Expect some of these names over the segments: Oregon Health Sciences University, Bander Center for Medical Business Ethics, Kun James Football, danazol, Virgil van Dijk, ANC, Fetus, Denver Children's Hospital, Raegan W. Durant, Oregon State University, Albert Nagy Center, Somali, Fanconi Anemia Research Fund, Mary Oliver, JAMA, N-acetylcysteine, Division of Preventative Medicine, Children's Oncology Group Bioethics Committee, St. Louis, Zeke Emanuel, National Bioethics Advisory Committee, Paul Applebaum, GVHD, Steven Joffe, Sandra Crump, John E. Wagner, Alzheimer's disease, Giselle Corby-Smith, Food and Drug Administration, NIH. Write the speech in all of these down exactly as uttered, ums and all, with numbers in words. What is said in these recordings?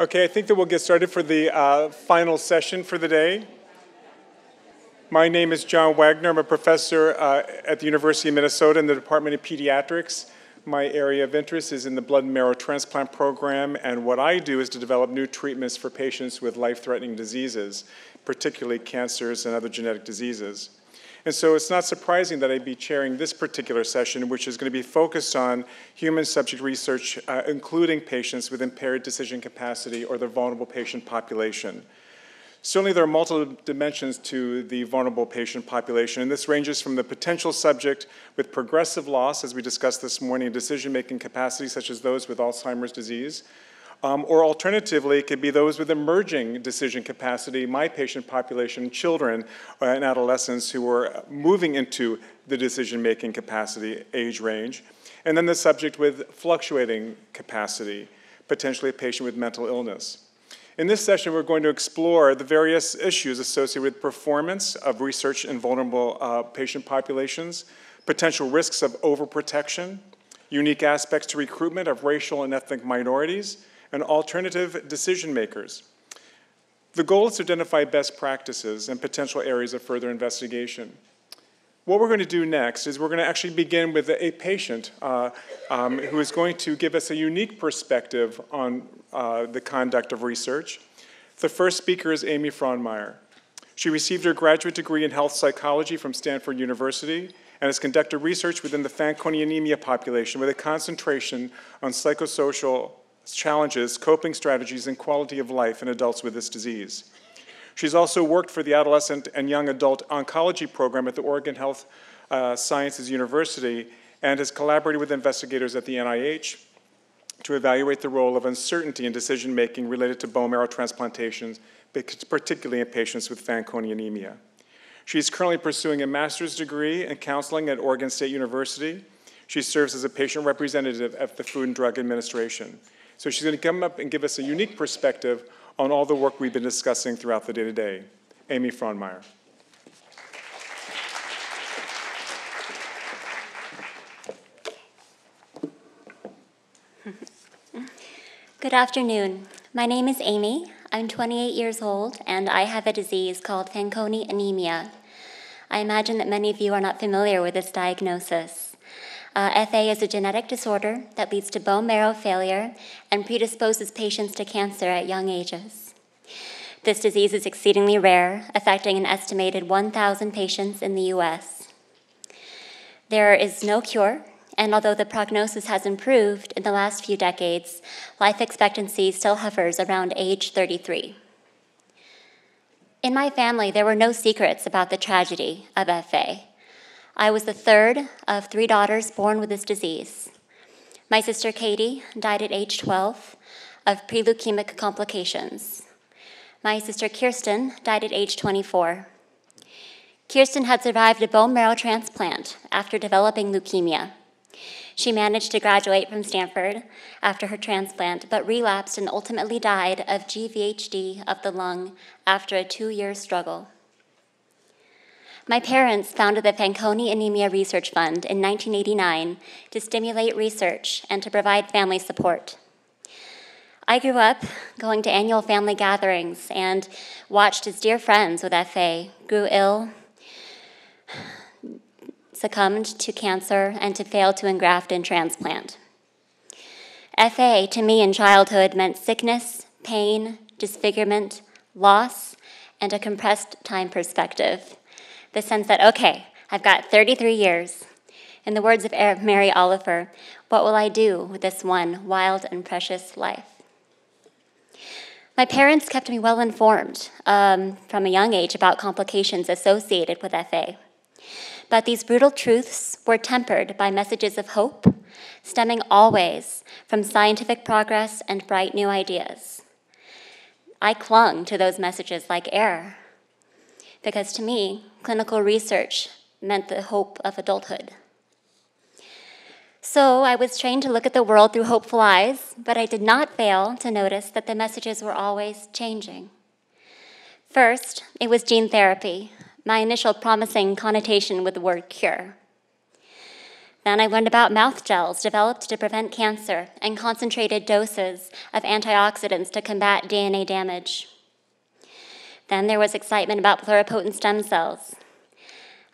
Okay, I think that we'll get started for the uh, final session for the day. My name is John Wagner. I'm a professor uh, at the University of Minnesota in the Department of Pediatrics. My area of interest is in the blood and marrow transplant program, and what I do is to develop new treatments for patients with life-threatening diseases, particularly cancers and other genetic diseases. And so it's not surprising that I'd be chairing this particular session, which is going to be focused on human subject research, uh, including patients with impaired decision capacity or the vulnerable patient population. Certainly there are multiple dimensions to the vulnerable patient population, and this ranges from the potential subject with progressive loss, as we discussed this morning, decision-making capacity, such as those with Alzheimer's disease, um, or alternatively, it could be those with emerging decision capacity, my patient population, children and adolescents who are moving into the decision-making capacity age range, and then the subject with fluctuating capacity, potentially a patient with mental illness. In this session, we're going to explore the various issues associated with performance of research in vulnerable uh, patient populations, potential risks of overprotection, unique aspects to recruitment of racial and ethnic minorities, and alternative decision makers. The goal is to identify best practices and potential areas of further investigation. What we're going to do next is we're going to actually begin with a patient uh, um, who is going to give us a unique perspective on uh, the conduct of research. The first speaker is Amy Frohnmayer. She received her graduate degree in health psychology from Stanford University and has conducted research within the Fanconi anemia population with a concentration on psychosocial challenges, coping strategies, and quality of life in adults with this disease. She's also worked for the Adolescent and Young Adult Oncology Program at the Oregon Health uh, Sciences University and has collaborated with investigators at the N I H to evaluate the role of uncertainty in decision-making related to bone marrow transplantations, particularly in patients with Fanconi anemia. She's currently pursuing a master's degree in counseling at Oregon State University. She serves as a patient representative at the Food and Drug Administration. So she's going to come up and give us a unique perspective on all the work we've been discussing throughout the day today. Amy Frohnmayer. Good afternoon. My name is Amy. I'm twenty-eight years old, and I have a disease called Fanconi anemia. I imagine that many of you are not familiar with this diagnosis. Uh, F A is a genetic disorder that leads to bone marrow failure and predisposes patients to cancer at young ages. This disease is exceedingly rare, affecting an estimated one thousand patients in the U S. There is no cure, and although the prognosis has improved in the last few decades, life expectancy still hovers around age thirty-three. In my family, there were no secrets about the tragedy of F A. I was the third of three daughters born with this disease. My sister Katie died at age twelve of pre-leukemic complications. My sister Kirsten died at age twenty-four. Kirsten had survived a bone marrow transplant after developing leukemia. She managed to graduate from Stanford after her transplant, but relapsed and ultimately died of G V H D of the lung after a two-year struggle. My parents founded the Fanconi Anemia Research Fund in nineteen eighty-nine to stimulate research and to provide family support. I grew up going to annual family gatherings and watched as dear friends with F A grew ill, succumbed to cancer, and to fail to engraft and transplant. F A, to me in childhood, meant sickness, pain, disfigurement, loss, and a compressed time perspective. The sense that, okay, I've got thirty-three years. In the words of Mary Oliver, what will I do with this one wild and precious life? My parents kept me well informed um, from a young age about complications associated with F A. But these brutal truths were tempered by messages of hope, stemming always from scientific progress and bright new ideas. I clung to those messages like air, because to me, clinical research meant the hope of adulthood. So I was trained to look at the world through hopeful eyes, but I did not fail to notice that the messages were always changing. First, it was gene therapy, my initial promising connotation with the word cure. Then I learned about mouth gels developed to prevent cancer and concentrated doses of antioxidants to combat D N A damage. Then there was excitement about pluripotent stem cells.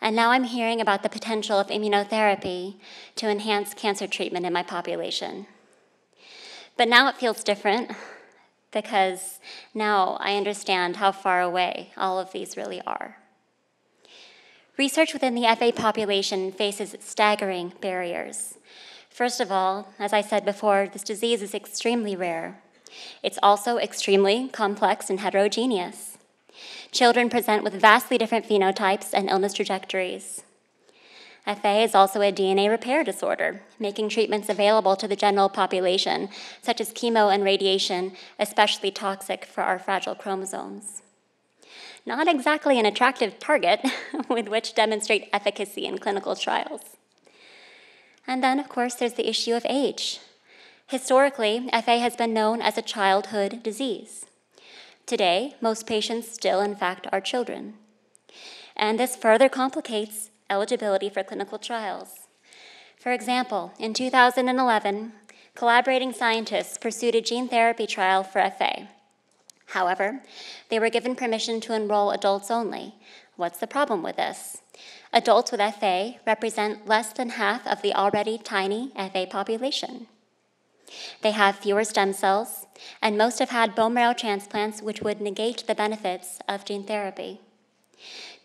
And now I'm hearing about the potential of immunotherapy to enhance cancer treatment in my population. But now it feels different, because now I understand how far away all of these really are. Research within the F A population faces staggering barriers. First of all, as I said before, this disease is extremely rare. It's also extremely complex and heterogeneous. Children present with vastly different phenotypes and illness trajectories. F A is also a D N A repair disorder, making treatments available to the general population, such as chemo and radiation, especially toxic for our fragile chromosomes. Not exactly an attractive target with which to demonstrate efficacy in clinical trials. And then, of course, there's the issue of age. Historically, F A has been known as a childhood disease. Today, most patients still, in fact, are children. And this further complicates eligibility for clinical trials. For example, in two thousand eleven, collaborating scientists pursued a gene therapy trial for F A. However, they were given permission to enroll adults only. What's the problem with this? Adults with F A represent less than half of the already tiny F A population. They have fewer stem cells, and most have had bone marrow transplants, which would negate the benefits of gene therapy.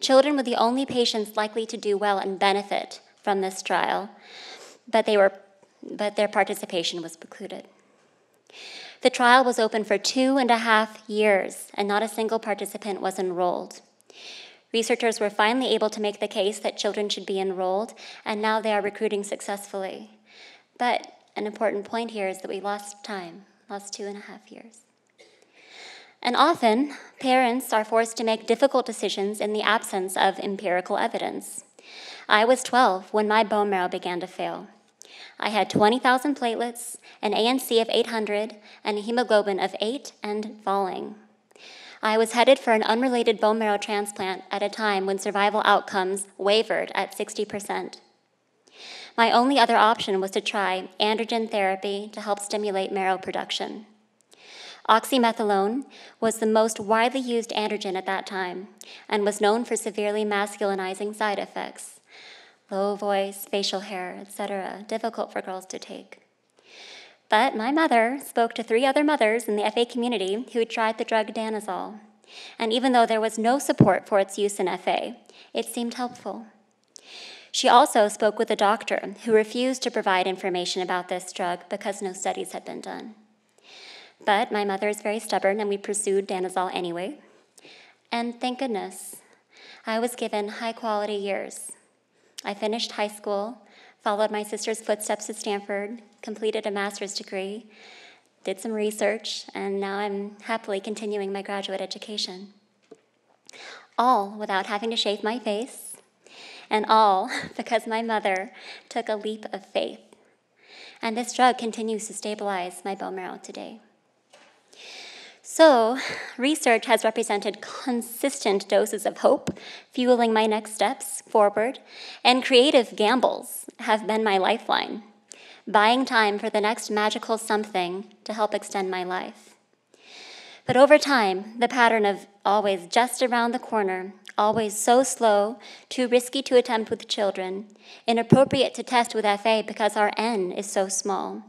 Children were the only patients likely to do well and benefit from this trial, but, they were, but their participation was precluded. The trial was open for two and a half years, and not a single participant was enrolled. Researchers were finally able to make the case that children should be enrolled, and now they are recruiting successfully. But an important point here is that we lost time, lost two and a half years. And often, parents are forced to make difficult decisions in the absence of empirical evidence. I was twelve when my bone marrow began to fail. I had twenty thousand platelets, an A N C of eight hundred, and a hemoglobin of eight and falling. I was headed for an unrelated bone marrow transplant at a time when survival outcomes wavered at sixty percent. My only other option was to try androgen therapy to help stimulate marrow production. Oxymethylone was the most widely used androgen at that time and was known for severely masculinizing side effects. Low voice, facial hair, et cetera, difficult for girls to take. But my mother spoke to three other mothers in the F A community who had tried the drug danazol. And even though there was no support for its use in F A, it seemed helpful. She also spoke with a doctor who refused to provide information about this drug because no studies had been done. But my mother is very stubborn, and we pursued danazol anyway. And thank goodness, I was given high-quality years. I finished high school, followed my sister's footsteps at Stanford, completed a master's degree, did some research, and now I'm happily continuing my graduate education. All without having to shave my face, and all because my mother took a leap of faith. And this drug continues to stabilize my bone marrow today. So, research has represented consistent doses of hope, fueling my next steps forward, and creative gambles have been my lifeline, buying time for the next magical something to help extend my life. But over time, the pattern of always just around the corner, always so slow, too risky to attempt with children, inappropriate to test with F A because our N is so small,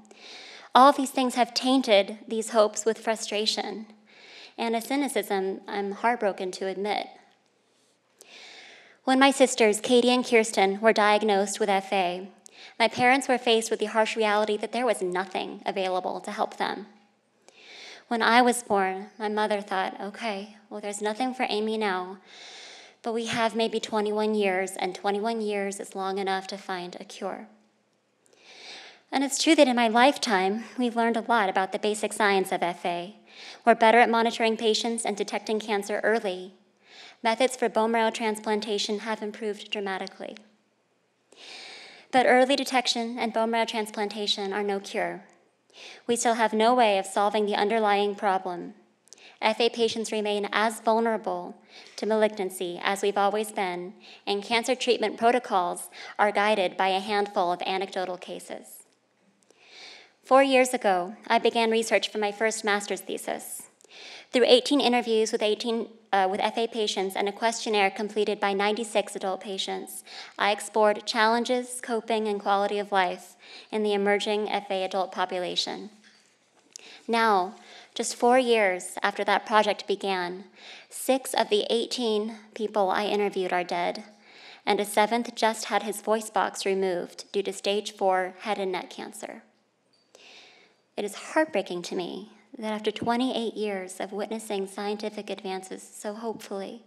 all these things have tainted these hopes with frustration and a cynicism I'm heartbroken to admit. When my sisters, Katie and Kirsten, were diagnosed with F A, my parents were faced with the harsh reality that there was nothing available to help them. When I was born, my mother thought, okay, well, there's nothing for Amy now, but we have maybe twenty-one years, and twenty-one years is long enough to find a cure. And it's true that in my lifetime, we've learned a lot about the basic science of F A. We're better at monitoring patients and detecting cancer early. Methods for bone marrow transplantation have improved dramatically. But early detection and bone marrow transplantation are no cure. We still have no way of solving the underlying problem. F A patients remain as vulnerable to malignancy as we've always been, and cancer treatment protocols are guided by a handful of anecdotal cases. Four years ago, I began research for my first master's thesis. Through eighteen interviews with, eighteen, uh, with F A patients and a questionnaire completed by ninety-six adult patients, I explored challenges, coping, and quality of life in the emerging F A adult population. Now, just four years after that project began, six of the eighteen people I interviewed are dead, and a seventh just had his voice box removed due to stage four head and neck cancer. It is heartbreaking to me that after twenty-eight years of witnessing scientific advances so hopefully,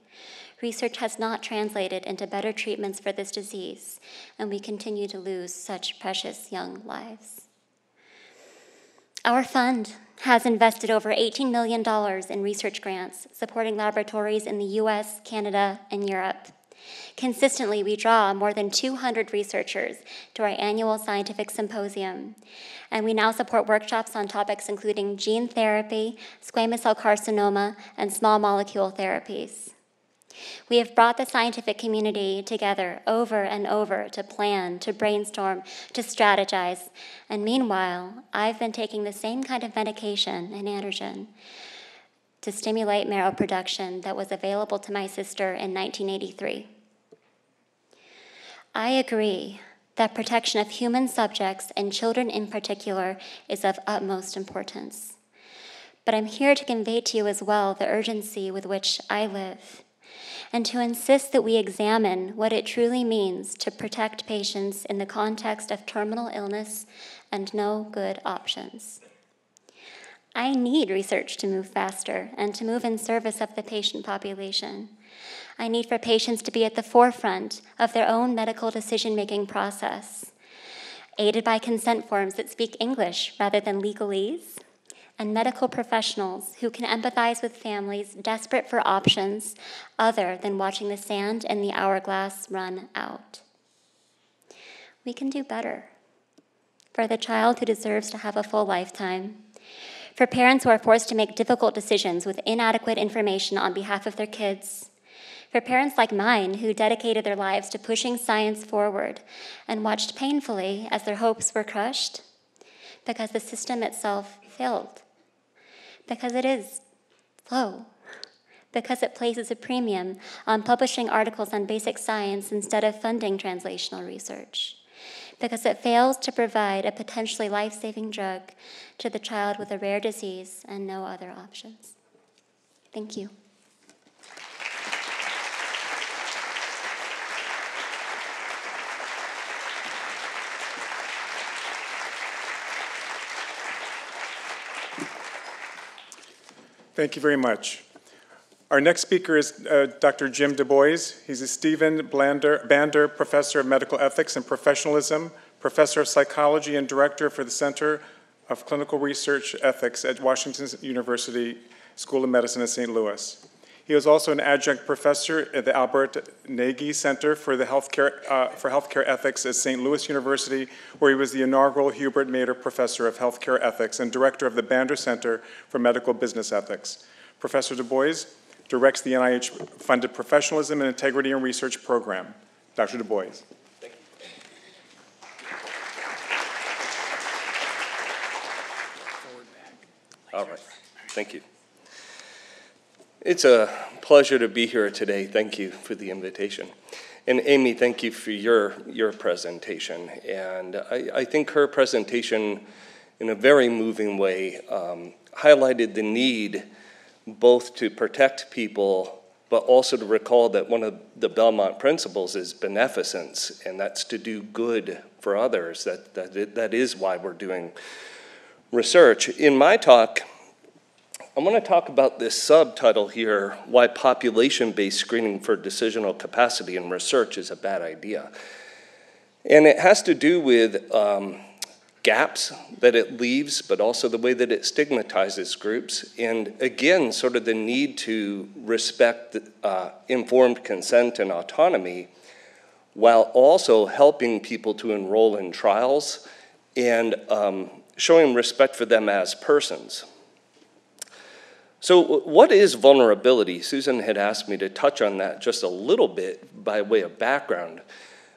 research has not translated into better treatments for this disease, and we continue to lose such precious young lives. Our fund has invested over eighteen million dollars in research grants supporting laboratories in the U S, Canada, and Europe. Consistently, we draw more than two hundred researchers to our annual scientific symposium, and we now support workshops on topics including gene therapy, squamous cell carcinoma, and small molecule therapies. We have brought the scientific community together over and over to plan, to brainstorm, to strategize, and meanwhile, I've been taking the same kind of medication, an androgen, to stimulate marrow production that was available to my sister in nineteen eighty-three. I agree that protection of human subjects, and children in particular, is of utmost importance. But I'm here to convey to you as well the urgency with which I live, and to insist that we examine what it truly means to protect patients in the context of terminal illness and no good options. I need research to move faster and to move in service of the patient population. I need for patients to be at the forefront of their own medical decision-making process, aided by consent forms that speak English rather than legalese, and medical professionals who can empathize with families desperate for options other than watching the sand in the hourglass run out. We can do better for the child who deserves to have a full lifetime, for parents who are forced to make difficult decisions with inadequate information on behalf of their kids, for parents like mine who dedicated their lives to pushing science forward and watched painfully as their hopes were crushed because the system itself failed, because it is slow, because it places a premium on publishing articles on basic science instead of funding translational research, because it fails to provide a potentially life-saving drug to the child with a rare disease and no other options. Thank you. Thank you very much. Our next speaker is uh, Doctor Jim DuBois. He's a Stephen Blander, Bander Professor of Medical Ethics and Professionalism, Professor of Psychology, and Director for the Center of Clinical Research Ethics at Washington University School of Medicine in Saint Louis. He is also an adjunct professor at the Albert Nagy Center for, the Healthcare, uh, for Healthcare Ethics at Saint Louis University, where he was the inaugural Hubert Mater Professor of Healthcare Ethics and director of the Bander Center for Medical Business Ethics. Professor DuBois directs the N I H-funded Professionalism and Integrity in Research program. Doctor DuBois. Thank you. All right. Thank you. It's a pleasure to be here today. Thank you for the invitation. And Amy, thank you for your, your presentation. And I, I think her presentation, in a very moving way, um, highlighted the need both to protect people, but also to recall that one of the Belmont principles is beneficence, and that's to do good for others. That, that, that is why we're doing research. In my talk, I want to talk about this subtitle here, why population-based screening for decisional capacity in research is a bad idea. And it has to do with um, gaps that it leaves, but also the way that it stigmatizes groups. And again, sort of the need to respect uh, informed consent and autonomy, while also helping people to enroll in trials and um, showing respect for them as persons. So what is vulnerability? Susan had asked me to touch on that just a little bit by way of background.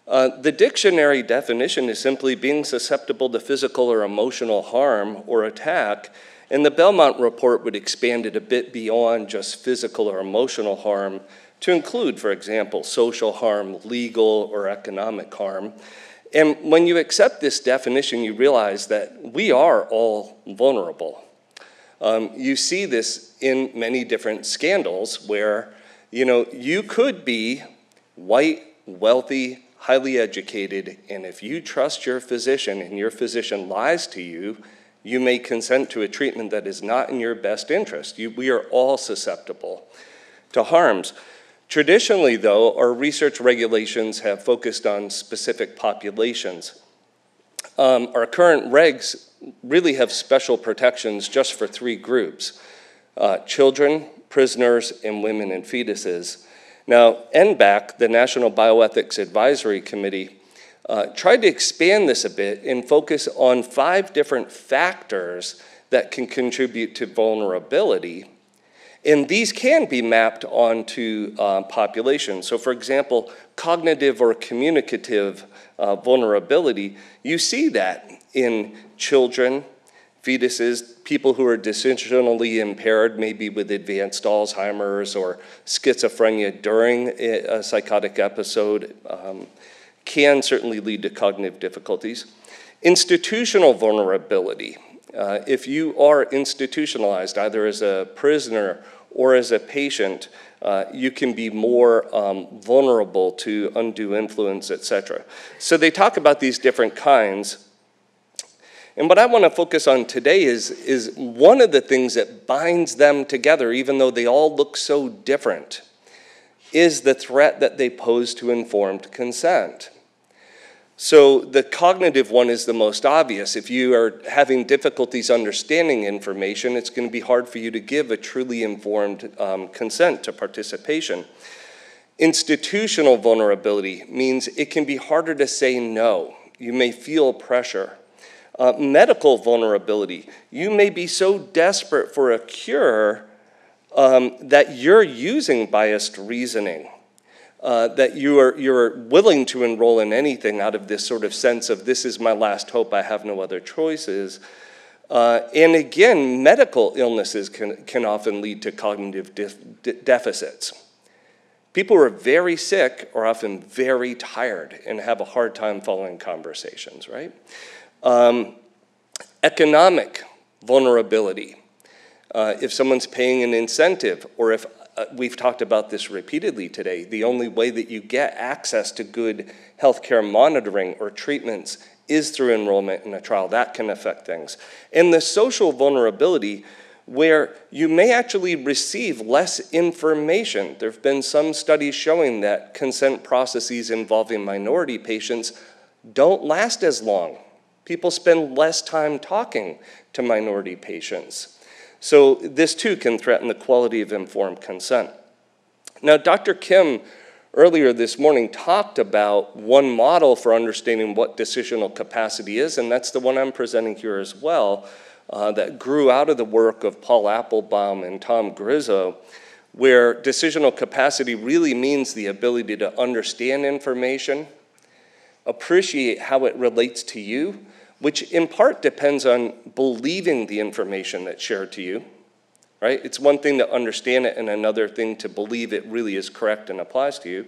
Uh, the dictionary definition is simply being susceptible to physical or emotional harm or attack, and the Belmont Report would expand it a bit beyond just physical or emotional harm to include, for example, social harm, legal or economic harm. And when you accept this definition, you realize that we are all vulnerable. Um, you see this in many different scandals where, you know, you could be white, wealthy, highly educated, and if you trust your physician and your physician lies to you, you may consent to a treatment that is not in your best interest. You, we are all susceptible to harms. Traditionally, though, our research regulations have focused on specific populations. Um, our current regs really have special protections just for three groups, uh, children, prisoners, and women and fetuses. Now, N B A C, the National Bioethics Advisory Committee, uh, tried to expand this a bit and focus on five different factors that can contribute to vulnerability. And these can be mapped onto uh, populations. So for example, cognitive or communicative uh, vulnerability, you see that in children, fetuses, people who are decisionally impaired, maybe with advanced Alzheimer's or schizophrenia during a psychotic episode, um, can certainly lead to cognitive difficulties. Institutional vulnerability. Uh, if you are institutionalized, either as a prisoner or as a patient, uh, you can be more um, vulnerable to undue influence, et cetera. So they talk about these different kinds. And what I want to focus on today is, is one of the things that binds them together, even though they all look so different, is the threat that they pose to informed consent. So the cognitive one is the most obvious. If you are having difficulties understanding information, it's going to be hard for you to give a truly informed um, consent to participation. Institutional vulnerability means it can be harder to say no. You may feel pressure. Uh, medical vulnerability, you may be so desperate for a cure um, that you're using biased reasoning. Uh, that you are, you're willing to enroll in anything out of this sort of sense of this is my last hope, I have no other choices. Uh, and again, medical illnesses can, can often lead to cognitive def- de- deficits. People who are very sick are often very tired and have a hard time following conversations, right? Um, economic vulnerability. Uh, if someone's paying an incentive or if we've talked about this repeatedly today. The only way that you get access to good healthcare monitoring or treatments is through enrollment in a trial. That can affect things. And the social vulnerability, where you may actually receive less information. There have been some studies showing that consent processes involving minority patients don't last as long. People spend less time talking to minority patients. So this too can threaten the quality of informed consent. Now, Doctor Kim earlier this morning talked about one model for understanding what decisional capacity is, and that's the one I'm presenting here as well, uh, that grew out of the work of Paul Applebaum and Tom Grizzo, where decisional capacity really means the ability to understand information, appreciate how it relates to you, which in part depends on believing the information that's shared to you, right? It's one thing to understand it and another thing to believe it really is correct and applies to you.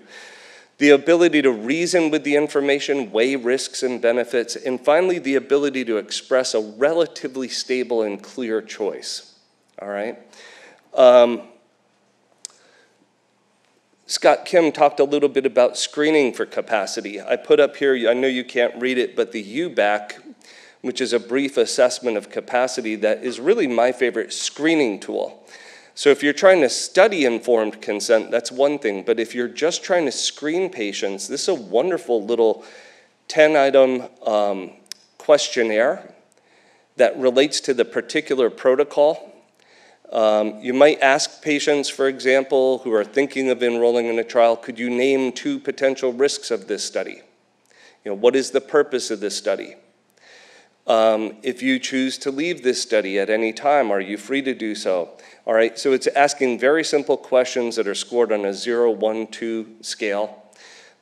The ability to reason with the information, weigh risks and benefits, and finally the ability to express a relatively stable and clear choice, all right? Um, Scott Kim talked a little bit about screening for capacity. I put up here, I know you can't read it, but the U B A C, which is a brief assessment of capacity that is really my favorite screening tool. So if you're trying to study informed consent, that's one thing, but if you're just trying to screen patients, this is a wonderful little ten item um, questionnaire that relates to the particular protocol. Um, you might ask patients, for example, who are thinking of enrolling in a trial, could you name two potential risks of this study? You know, what is the purpose of this study? Um, if you choose to leave this study at any time, are you free to do so? All right, so it's asking very simple questions that are scored on a zero, one, two scale.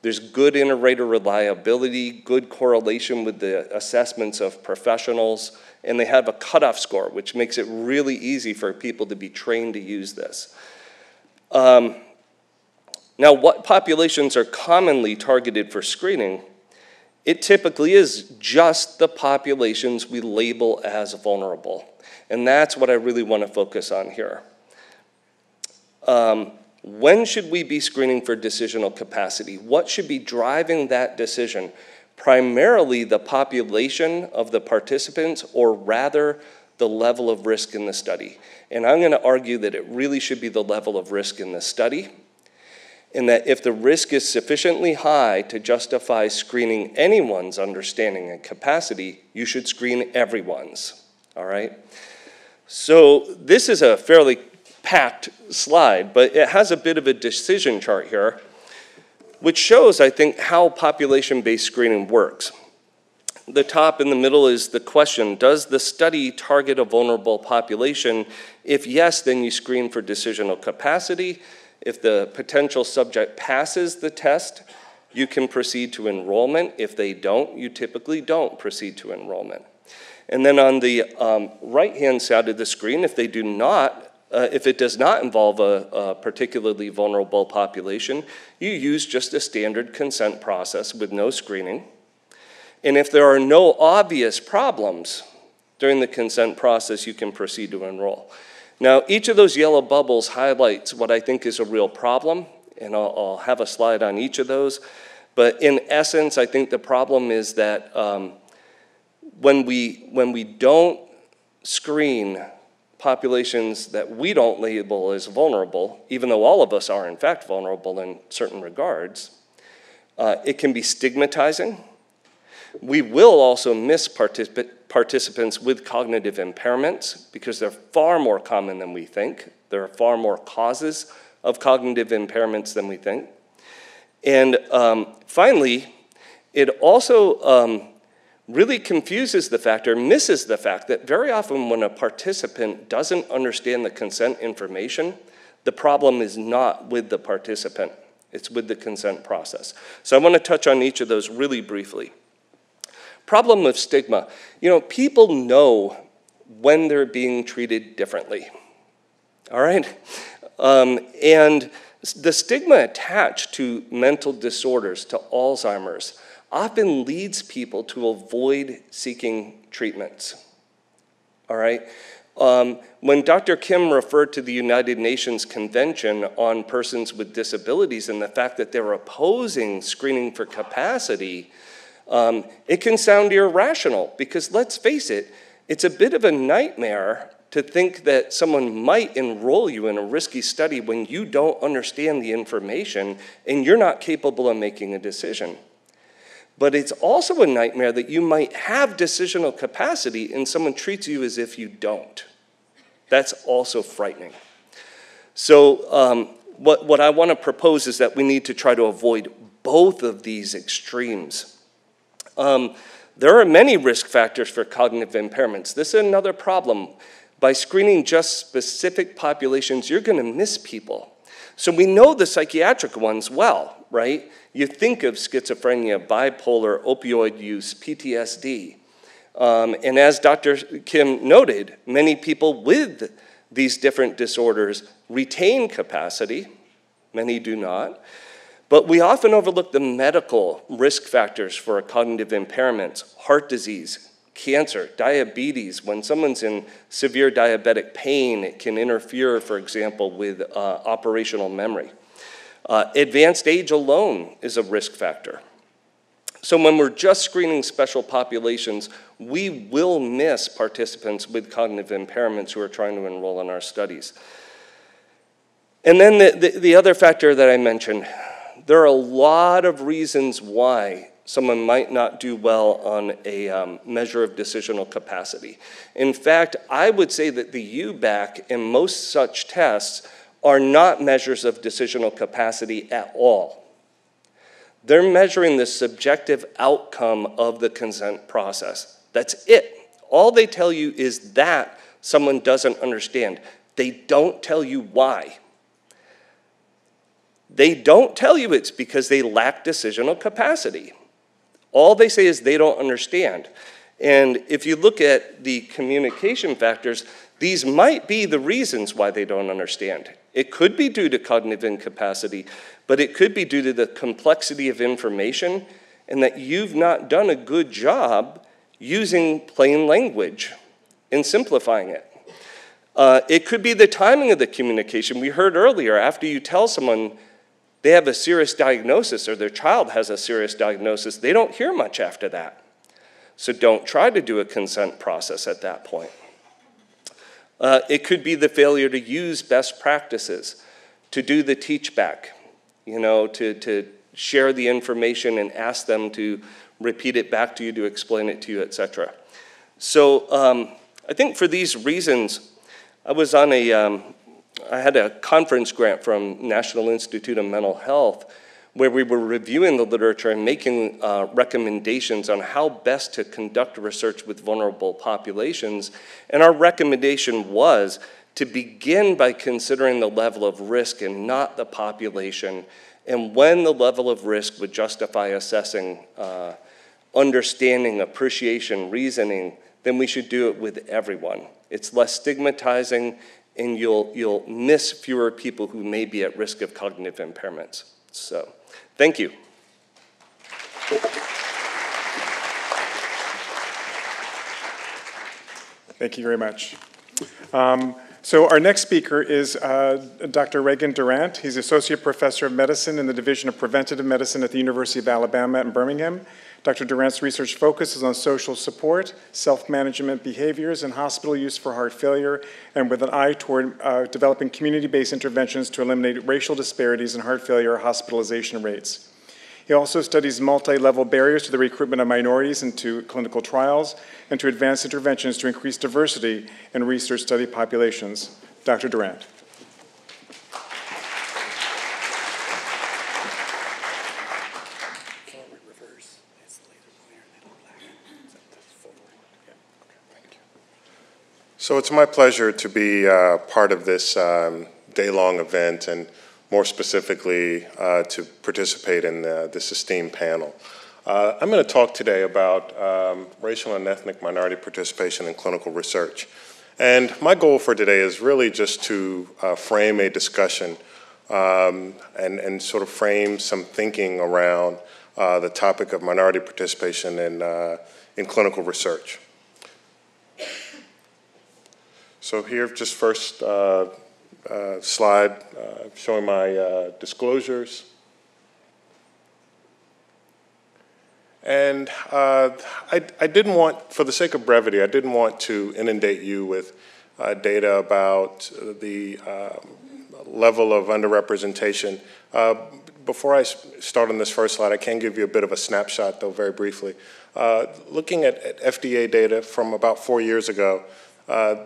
There's good inter-rater reliability, good correlation with the assessments of professionals, and they have a cutoff score, which makes it really easy for people to be trained to use this. Um, now, what populations are commonly targeted for screening? It typically is just the populations we label as vulnerable. And that's what I really want to focus on here. Um, when should we be screening for decisional capacity? What should be driving that decision? Primarily the population of the participants, or rather the level of risk in the study. And I'm going to argue that it really should be the level of risk in the study, in that if the risk is sufficiently high to justify screening anyone's understanding and capacity, you should screen everyone's, all right? So this is a fairly packed slide, but it has a bit of a decision chart here, which shows, I think, how population-based screening works. The top in the middle is the question, does the study target a vulnerable population? If yes, then you screen for decisional capacity. If the potential subject passes the test, you can proceed to enrollment. If they don't, you typically don't proceed to enrollment. And then on the um, right-hand side of the screen, if they do not, uh, if it does not involve a, a particularly vulnerable population, you use just a standard consent process with no screening. And if there are no obvious problems during the consent process, you can proceed to enroll. Now, each of those yellow bubbles highlights what I think is a real problem, and I'll, I'll have a slide on each of those. But in essence, I think the problem is that um, when we, when we don't screen populations that we don't label as vulnerable, even though all of us are in fact vulnerable in certain regards, uh, it can be stigmatizing. We will also miss participants participants with cognitive impairments, because they're far more common than we think. There are far more causes of cognitive impairments than we think. And um, finally, it also um, really confuses the fact, or misses the fact, that very often when a participant doesn't understand the consent information, the problem is not with the participant, it's with the consent process. So I want to touch on each of those really briefly. Problem of stigma. You know, people know when they're being treated differently, all right? Um, and the stigma attached to mental disorders, to Alzheimer's, often leads people to avoid seeking treatments, all right? Um, when Doctor Kim referred to the United Nations Convention on Persons with Disabilities and the fact that they're opposing screening for capacity, Um, it can sound irrational, because let's face it, it's a bit of a nightmare to think that someone might enroll you in a risky study when you don't understand the information and you're not capable of making a decision. But it's also a nightmare that you might have decisional capacity and someone treats you as if you don't. That's also frightening. So um, what, what I want to propose is that we need to try to avoid both of these extremes. Um, there are many risk factors for cognitive impairments. This is another problem. By screening just specific populations, you're going to miss people. So we know the psychiatric ones well, right? You think of schizophrenia, bipolar, opioid use, P T S D. Um, and as Doctor Kim noted, many people with these different disorders retain capacity. Many do not. But we often overlook the medical risk factors for cognitive impairments, heart disease, cancer, diabetes. When someone's in severe diabetic pain, it can interfere, for example, with uh, operational memory. Uh, advanced age alone is a risk factor. So when we're just screening special populations, we will miss participants with cognitive impairments who are trying to enroll in our studies. And then the, the, the other factor that I mentioned, there are a lot of reasons why someone might not do well on a um, measure of decisional capacity. In fact, I would say that the U BAC and most such tests are not measures of decisional capacity at all. They're measuring the subjective outcome of the consent process. That's it. All they tell you is that someone doesn't understand. They don't tell you why. They don't tell you it's because they lack decisional capacity. All they say is they don't understand. And if you look at the communication factors, these might be the reasons why they don't understand. It could be due to cognitive incapacity, but it could be due to the complexity of information and that you've not done a good job using plain language and simplifying it. Uh, it could be the timing of the communication. We heard earlier, after you tell someone they have a serious diagnosis or their child has a serious diagnosis, they don't hear much after that. So don't try to do a consent process at that point. Uh, it could be the failure to use best practices, to do the teach back, you know, to, to share the information and ask them to repeat it back to you, to explain it to you, et cetera. So um, I think for these reasons, I was on a, um, I had a conference grant from National Institute of Mental Health where we were reviewing the literature and making uh, recommendations on how best to conduct research with vulnerable populations. And our recommendation was to begin by considering the level of risk and not the population, and when the level of risk would justify assessing uh, understanding, appreciation, reasoning, then we should do it with everyone. It's less stigmatizing, and you'll, you'll miss fewer people who may be at risk of cognitive impairments. So, thank you. Thank you very much. Um, so our next speaker is uh, Doctor Raegan Durant. He's Associate Professor of Medicine in the Division of Preventative Medicine at the University of Alabama in Birmingham. Doctor Durant's research focuses on social support, self-management behaviors, and hospital use for heart failure, and with an eye toward uh, developing community-based interventions to eliminate racial disparities in heart failure hospitalization rates. He also studies multi-level barriers to the recruitment of minorities into clinical trials and to advance interventions to increase diversity in research study populations. Doctor Durant. So it's my pleasure to be uh, part of this um, day-long event, and more specifically uh, to participate in the, this esteemed panel. Uh, I'm going to talk today about um, racial and ethnic minority participation in clinical research. And my goal for today is really just to uh, frame a discussion um, and, and sort of frame some thinking around uh, the topic of minority participation in, uh, in clinical research. So here, just first uh, uh, slide uh, showing my uh, disclosures. And uh, I, I didn't want, for the sake of brevity, I didn't want to inundate you with uh, data about the uh, level of underrepresentation. Uh, before I start on this first slide, I can give you a bit of a snapshot, though, very briefly. Uh, looking at, at F D A data from about four years ago, uh,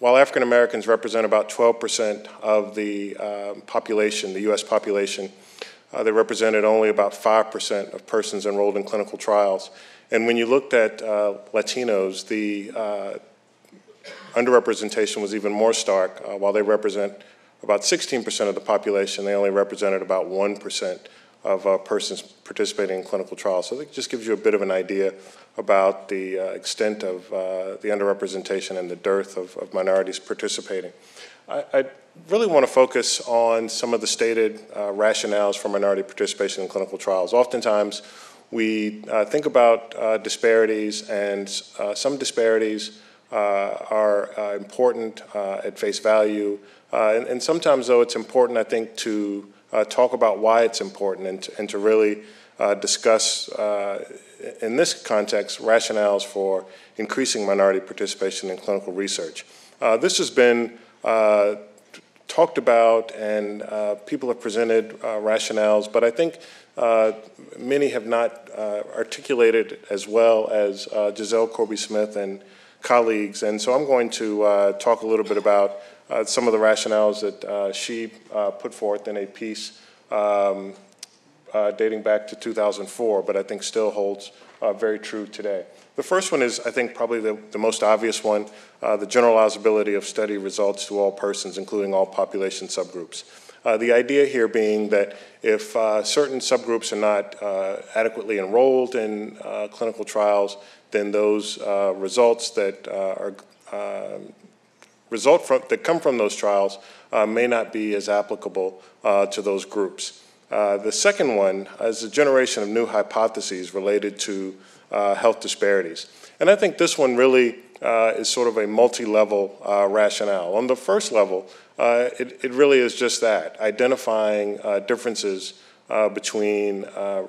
While African Americans represent about twelve percent of the uh, population, the U S population, uh, they represented only about five percent of persons enrolled in clinical trials. And when you looked at uh, Latinos, the uh, underrepresentation was even more stark. Uh, while they represent about sixteen percent of the population, they only represented about one percent of uh, persons participating in clinical trials. So that just gives you a bit of an idea about the uh, extent of uh, the underrepresentation and the dearth of, of minorities participating. I, I really want to focus on some of the stated uh, rationales for minority participation in clinical trials. Oftentimes, we uh, think about uh, disparities, and uh, some disparities uh, are uh, important uh, at face value. Uh, and, and sometimes, though, it's important, I think, to Uh, talk about why it's important, and to, and to really uh, discuss, uh, in this context, rationales for increasing minority participation in clinical research. Uh, this has been uh, talked about, and uh, people have presented uh, rationales, but I think uh, many have not uh, articulated as well as uh, Giselle Corby-Smith and colleagues, and so I'm going to uh, talk a little bit about Uh, some of the rationales that uh, she uh, put forth in a piece um, uh, dating back to two thousand four, but I think still holds uh, very true today. The first one is, I think, probably the, the most obvious one, uh, the generalizability of study results to all persons, including all population subgroups. Uh, the idea here being that if uh, certain subgroups are not uh, adequately enrolled in uh, clinical trials, then those uh, results that uh, are uh, result from that come from those trials uh, may not be as applicable uh, to those groups. Uh, the second one is the generation of new hypotheses related to uh, health disparities. And I think this one really uh, is sort of a multi-level uh, rationale. On the first level, uh, it, it really is just that, identifying uh, differences uh, between uh,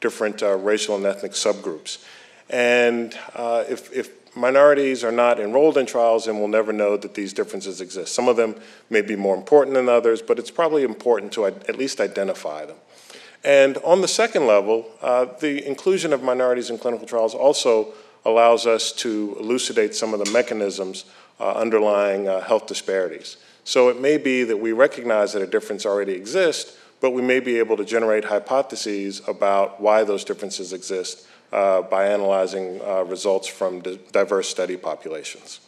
different uh, racial and ethnic subgroups. And uh, if, if minorities are not enrolled in trials, and we'll never know that these differences exist. Some of them may be more important than others, but it's probably important to at least identify them. And on the second level, uh, the inclusion of minorities in clinical trials also allows us to elucidate some of the mechanisms uh, underlying uh, health disparities. So it may be that we recognize that a difference already exists, but we may be able to generate hypotheses about why those differences exist Uh, by analyzing uh, results from di diverse study populations.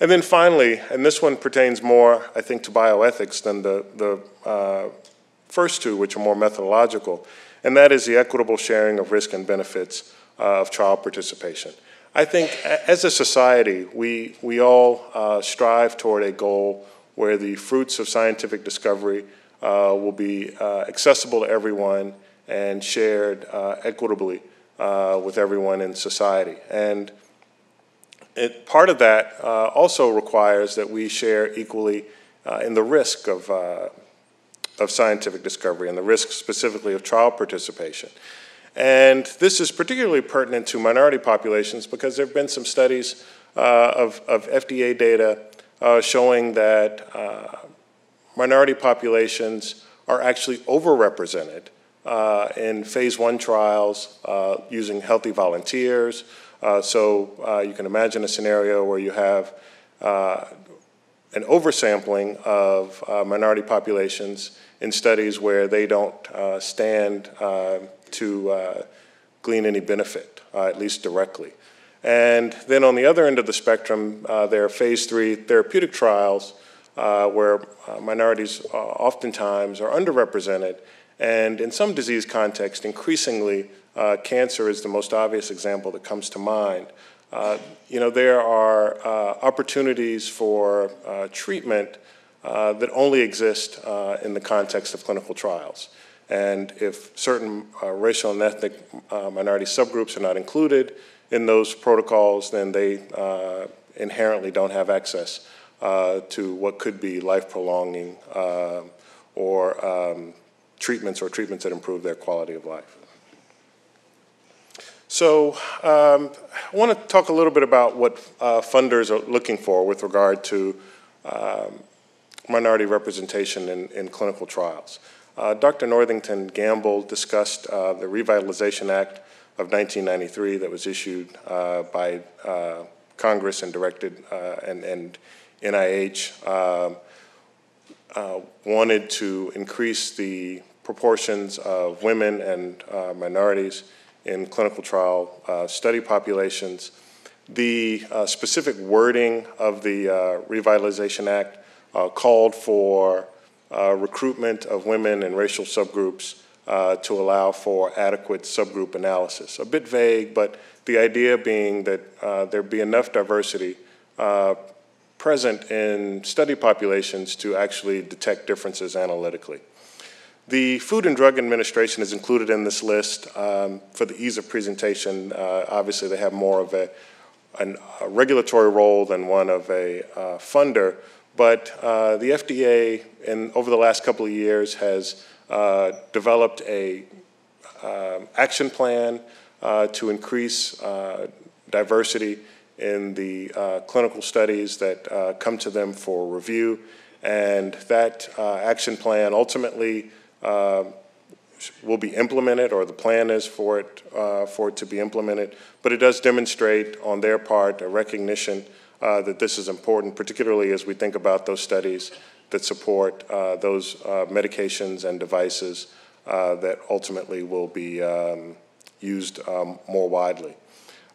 And then finally, and this one pertains more, I think, to bioethics than the, the uh, first two, which are more methodological, and that is the equitable sharing of risk and benefits uh, of trial participation. I think as a society, we, we all uh, strive toward a goal where the fruits of scientific discovery uh, will be uh, accessible to everyone and shared uh, equitably Uh, with everyone in society. And it, part of that uh, also requires that we share equally uh, in the risk of, uh, of scientific discovery and the risk specifically of trial participation. And this is particularly pertinent to minority populations because there have been some studies uh, of, of F D A data uh, showing that uh, minority populations are actually overrepresented Uh, in phase one trials uh, using healthy volunteers. Uh, so uh, you can imagine a scenario where you have uh, an oversampling of uh, minority populations in studies where they don't uh, stand uh, to uh, glean any benefit, uh, at least directly. And then on the other end of the spectrum, uh, there are phase three therapeutic trials uh, where uh, minorities uh, oftentimes are underrepresented. And in some disease context, increasingly, uh, cancer is the most obvious example that comes to mind. Uh, you know, there are uh, opportunities for uh, treatment uh, that only exist uh, in the context of clinical trials. And if certain uh, racial and ethnic uh, minority subgroups are not included in those protocols, then they uh, inherently don't have access uh, to what could be life-prolonging uh, or um, treatments or treatments that improve their quality of life. So um, I want to talk a little bit about what uh, funders are looking for with regard to um, minority representation in, in clinical trials. Uh, Doctor Northington Gamble discussed uh, the Revitalization Act of nineteen ninety-three that was issued uh, by uh, Congress and directed uh, and, and N I H. Uh, Uh, wanted to increase the proportions of women and uh, minorities in clinical trial uh, study populations. The uh, specific wording of the uh, Revitalization Act uh, called for uh, recruitment of women and racial subgroups uh, to allow for adequate subgroup analysis. A bit vague, but the idea being that uh, there be enough diversity uh, present in study populations to actually detect differences analytically. The Food and Drug Administration is included in this list um, for the ease of presentation. Uh, obviously, they have more of a, an, a regulatory role than one of a uh, funder, but uh, the F D A in, over the last couple of years has uh, developed a uh, action plan uh, to increase uh, diversity in the uh, clinical studies that uh, come to them for review. And that uh, action plan ultimately uh, will be implemented, or the plan is for it, uh, for it to be implemented. But it does demonstrate on their part a recognition uh, that this is important, particularly as we think about those studies that support uh, those uh, medications and devices uh, that ultimately will be um, used um, more widely.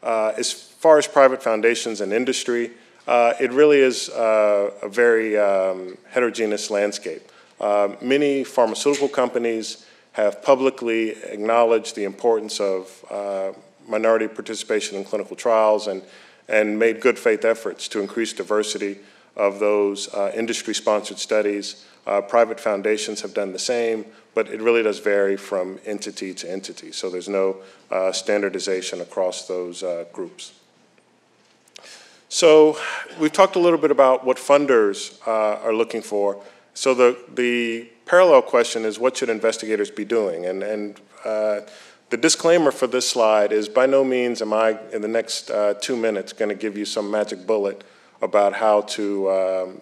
Uh, as far as private foundations and industry, uh, it really is uh, a very um, heterogeneous landscape. Uh, many pharmaceutical companies have publicly acknowledged the importance of uh, minority participation in clinical trials and, and made good faith efforts to increase diversity of those uh, industry-sponsored studies. Uh, private foundations have done the same, but it really does vary from entity to entity, so there's no uh, standardization across those uh, groups. So we've talked a little bit about what funders uh, are looking for. So the, the parallel question is, what should investigators be doing? And, and uh, the disclaimer for this slide is, by no means am I, in the next uh, two minutes, going to give you some magic bullet about how to um,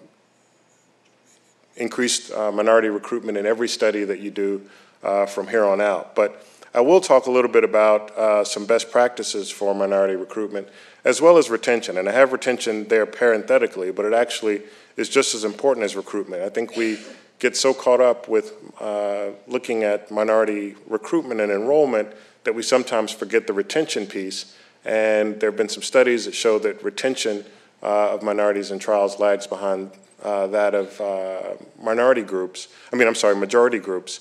increase uh, minority recruitment in every study that you do uh, from here on out. But I will talk a little bit about uh, some best practices for minority recruitment, as well as retention. And I have retention there parenthetically, but it actually is just as important as recruitment. I think we get so caught up with uh, looking at minority recruitment and enrollment that we sometimes forget the retention piece. And there have been some studies that show that retention Uh, of minorities in trials lags behind uh, that of uh, minority groups, I mean, I'm sorry, majority groups.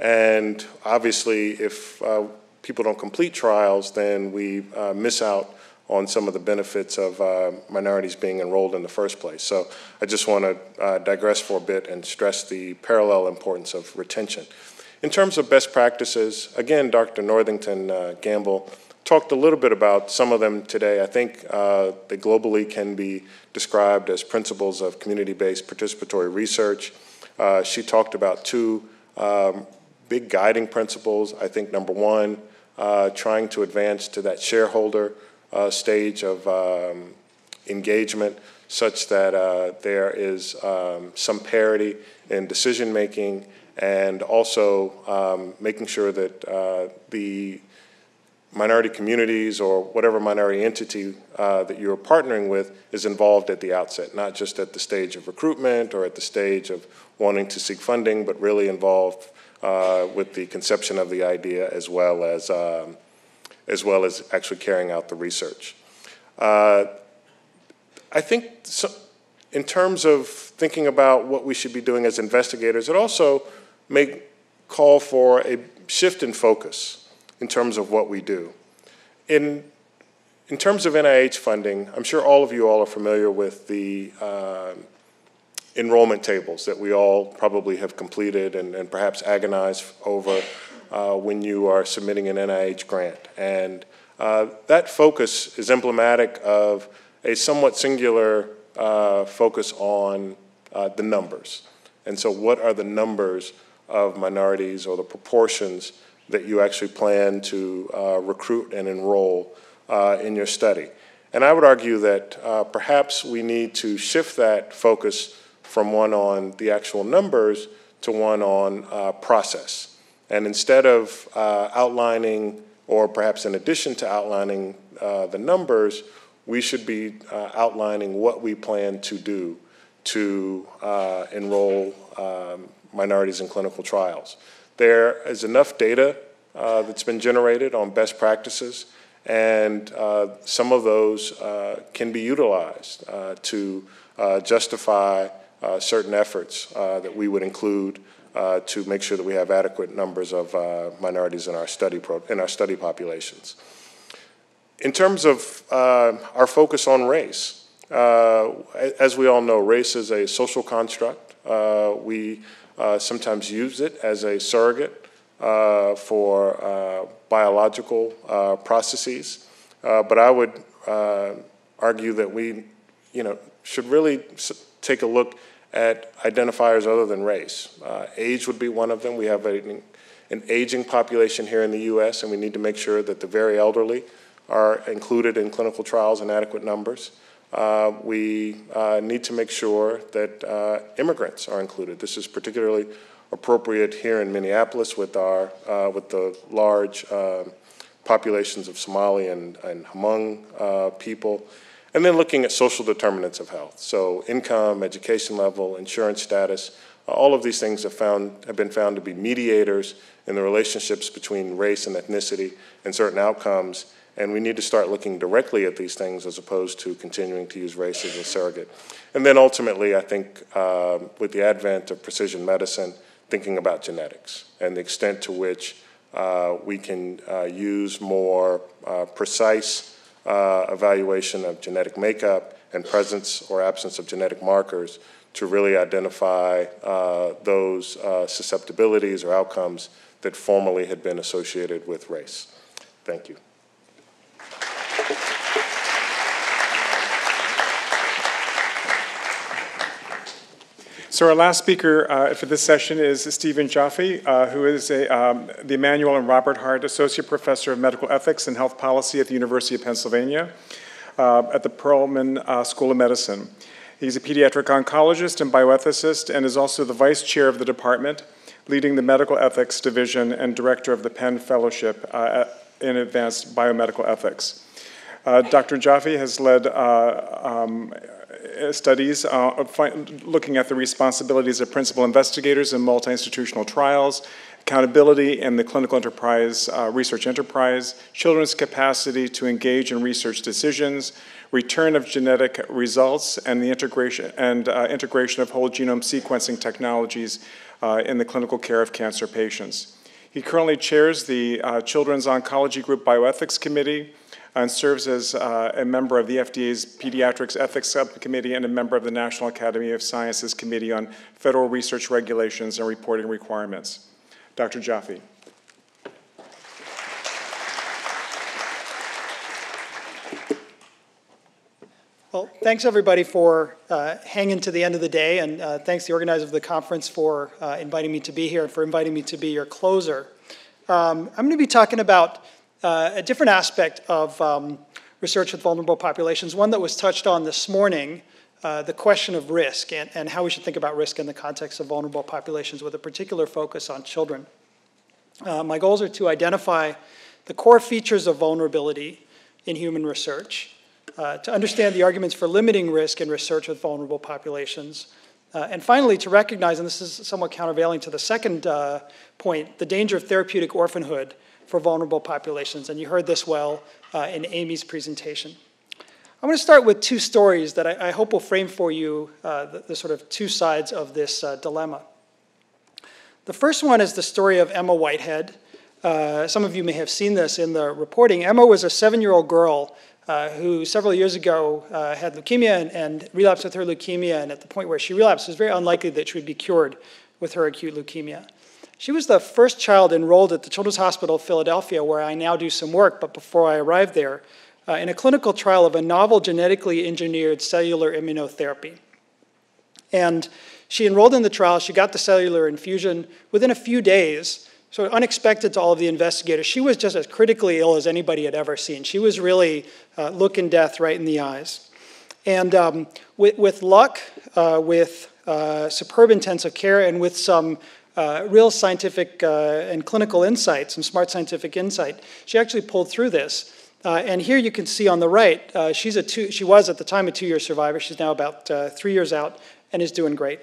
And obviously, if uh, people don't complete trials, then we uh, miss out on some of the benefits of uh, minorities being enrolled in the first place. So I just want to uh, digress for a bit and stress the parallel importance of retention. In terms of best practices, again, Doctor Northington uh, Gamble talked a little bit about some of them today. I think uh, they globally can be described as principles of community-based participatory research. Uh, she talked about two um, big guiding principles. I think number one, uh, trying to advance to that shareholder uh, stage of um, engagement such that uh, there is um, some parity in decision-making, and also um, making sure that uh, the minority communities or whatever minority entity uh, that you're partnering with is involved at the outset, not just at the stage of recruitment or at the stage of wanting to seek funding, but really involved uh, with the conception of the idea as well as, um, as well as actually carrying out the research. Uh, I think so, in terms of thinking about what we should be doing as investigators, it also may call for a shift in focus in terms of what we do. In, in terms of N I H funding, I'm sure all of you all are familiar with the uh, enrollment tables that we all probably have completed and, and perhaps agonized over uh, when you are submitting an N I H grant. And uh, that focus is emblematic of a somewhat singular uh, focus on uh, the numbers. And so what are the numbers of minorities or the proportions that you actually plan to uh, recruit and enroll uh, in your study. And I would argue that uh, perhaps we need to shift that focus from one on the actual numbers to one on uh, process. And instead of uh, outlining, or perhaps in addition to outlining uh, the numbers, we should be uh, outlining what we plan to do to uh, enroll um, minorities in clinical trials. There is enough data uh, that's been generated on best practices, and uh, some of those uh, can be utilized uh, to uh, justify uh, certain efforts uh, that we would include uh, to make sure that we have adequate numbers of uh, minorities in our study pro in our study populations. In terms of uh, our focus on race, uh, as we all know, race is a social construct. Uh, we Uh, sometimes use it as a surrogate uh, for uh, biological uh, processes. Uh, but I would uh, argue that we you know, should really take a look at identifiers other than race. Uh, age would be one of them. We have a, an aging population here in the U S, and we need to make sure that the very elderly are included in clinical trials in adequate numbers. Uh, we uh, need to make sure that uh, immigrants are included. This is particularly appropriate here in Minneapolis with our uh, with the large uh, populations of Somali and, and Hmong uh, people. And then looking at social determinants of health, so income, education level, insurance status, All of these things have, found, have been found to be mediators in the relationships between race and ethnicity and certain outcomes, and we need to start looking directly at these things as opposed to continuing to use race as a surrogate. And then ultimately, I think uh, with the advent of precision medicine, thinking about genetics and the extent to which uh, we can uh, use more uh, precise uh, evaluation of genetic makeup and presence or absence of genetic markers to really identify uh, those uh, susceptibilities or outcomes that formerly had been associated with race. Thank you. So our last speaker uh, for this session is Steven Joffe, uh, who is a, um, the Emanuel and Robert Hart Associate Professor of Medical Ethics and Health Policy at the University of Pennsylvania uh, at the Perelman uh, School of Medicine. He's a pediatric oncologist and bioethicist and is also the vice chair of the department, leading the medical ethics division and director of the Penn Fellowship uh, in Advanced Biomedical Ethics. Uh, Doctor Joffe has led uh, um, studies uh, looking at the responsibilities of principal investigators in multi-institutional trials, accountability in the clinical enterprise, uh, research enterprise, children's capacity to engage in research decisions, return of genetic results, and the integration, and, uh, integration of whole genome sequencing technologies uh, in the clinical care of cancer patients. He currently chairs the uh, Children's Oncology Group Bioethics Committee, and serves as uh, a member of the F D A's Pediatrics Ethics Subcommittee and a member of the National Academy of Sciences Committee on Federal Research Regulations and Reporting Requirements. Doctor Joffe. Well, thanks everybody for uh, hanging to the end of the day, and uh, thanks to the organizer of the conference for uh, inviting me to be here and for inviting me to be your closer. Um, I'm going to be talking about Uh, a different aspect of um, research with vulnerable populations, one that was touched on this morning, uh, the question of risk and, and how we should think about risk in the context of vulnerable populations with a particular focus on children. Uh, my goals are to identify the core features of vulnerability in human research, uh, to understand the arguments for limiting risk in research with vulnerable populations, Uh, and finally, to recognize, and this is somewhat countervailing to the second uh, point, the danger of therapeutic orphanhood for vulnerable populations. And you heard this well uh, in Amy's presentation. I'm going to start with two stories that I, I hope will frame for you uh, the, the sort of two sides of this uh, dilemma. The first one is the story of Emma Whitehead. Uh, some of you may have seen this in the reporting. Emma was a seven-year-old girl Uh, who several years ago uh, had leukemia and, and relapsed with her leukemia, and at the point where she relapsed, it was very unlikely that she would be cured with her acute leukemia. She was the first child enrolled at the Children's Hospital of Philadelphia, where I now do some work, but before I arrived there, uh, in a clinical trial of a novel genetically engineered cellular immunotherapy. And she enrolled in the trial, she got the cellular infusion. Within a few days, so unexpected to all of the investigators, she was just as critically ill as anybody had ever seen. She was really uh, looking death right in the eyes. And um, with, with luck, uh, with uh, superb intensive care, and with some uh, real scientific uh, and clinical insight, some smart scientific insight, she actually pulled through this. Uh, and here you can see on the right, uh, she's a two, she was at the time a two-year survivor. She's now about uh, three years out and is doing great.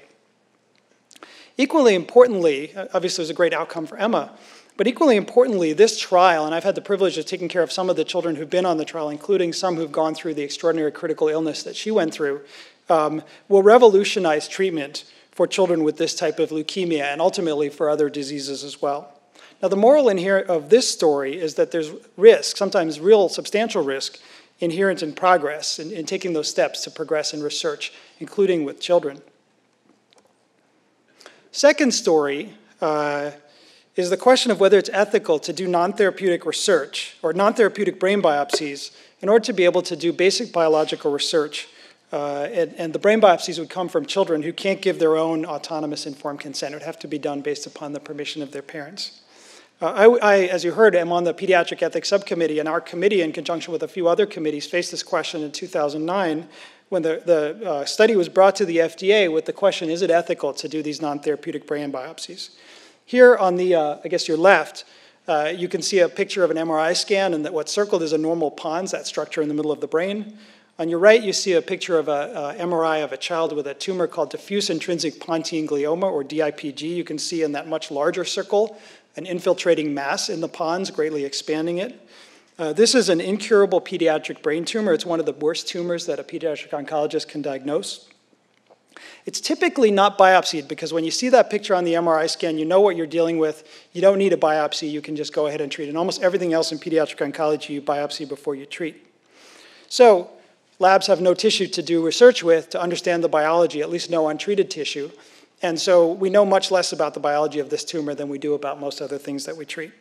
Equally importantly, obviously it was a great outcome for Emma, but equally importantly, this trial, and I've had the privilege of taking care of some of the children who've been on the trial, including some who've gone through the extraordinary critical illness that she went through, um, will revolutionize treatment for children with this type of leukemia and ultimately for other diseases as well. Now, the moral in here of this story is that there's risk, sometimes real substantial risk, inherent in progress, in, in taking those steps to progress in research, including with children. Second story uh, is the question of whether it's ethical to do non-therapeutic research or non-therapeutic brain biopsies in order to be able to do basic biological research. Uh, and, and the brain biopsies would come from children who can't give their own autonomous informed consent. It would have to be done based upon the permission of their parents. Uh, I, I, as you heard, I'm on the Pediatric Ethics Subcommittee, and our committee, in conjunction with a few other committees, faced this question in two thousand nine. When the, the uh, study was brought to the F D A with the question, is it ethical to do these non-therapeutic brain biopsies? Here on the, uh, I guess your left, uh, you can see a picture of an M R I scan, and that what's circled is a normal pons, that structure in the middle of the brain. On your right, you see a picture of a, a M R I of a child with a tumor called diffuse intrinsic pontine glioma, or D I P G. You can see in that much larger circle an infiltrating mass in the pons, greatly expanding it. Uh, this is an incurable pediatric brain tumor. It's one of the worst tumors that a pediatric oncologist can diagnose. It's typically not biopsied, because when you see that picture on the M R I scan, you know what you're dealing with. You don't need a biopsy. You can just go ahead and treat. And almost everything else in pediatric oncology, you biopsy before you treat. So labs have no tissue to do research with to understand the biology, at least no untreated tissue. And so we know much less about the biology of this tumor than we do about most other things that we treat.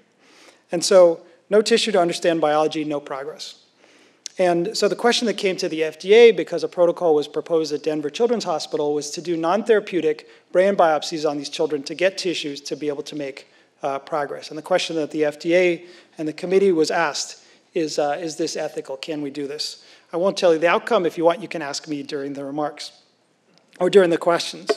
And so no tissue to understand biology, no progress. And so the question that came to the F D A, because a protocol was proposed at Denver Children's Hospital, was to do non-therapeutic brain biopsies on these children to get tissues to be able to make uh, progress. And the question that the F D A and the committee was asked is, uh, is this ethical? Can we do this? I won't tell you the outcome. If you want, you can ask me during the remarks or during the questions.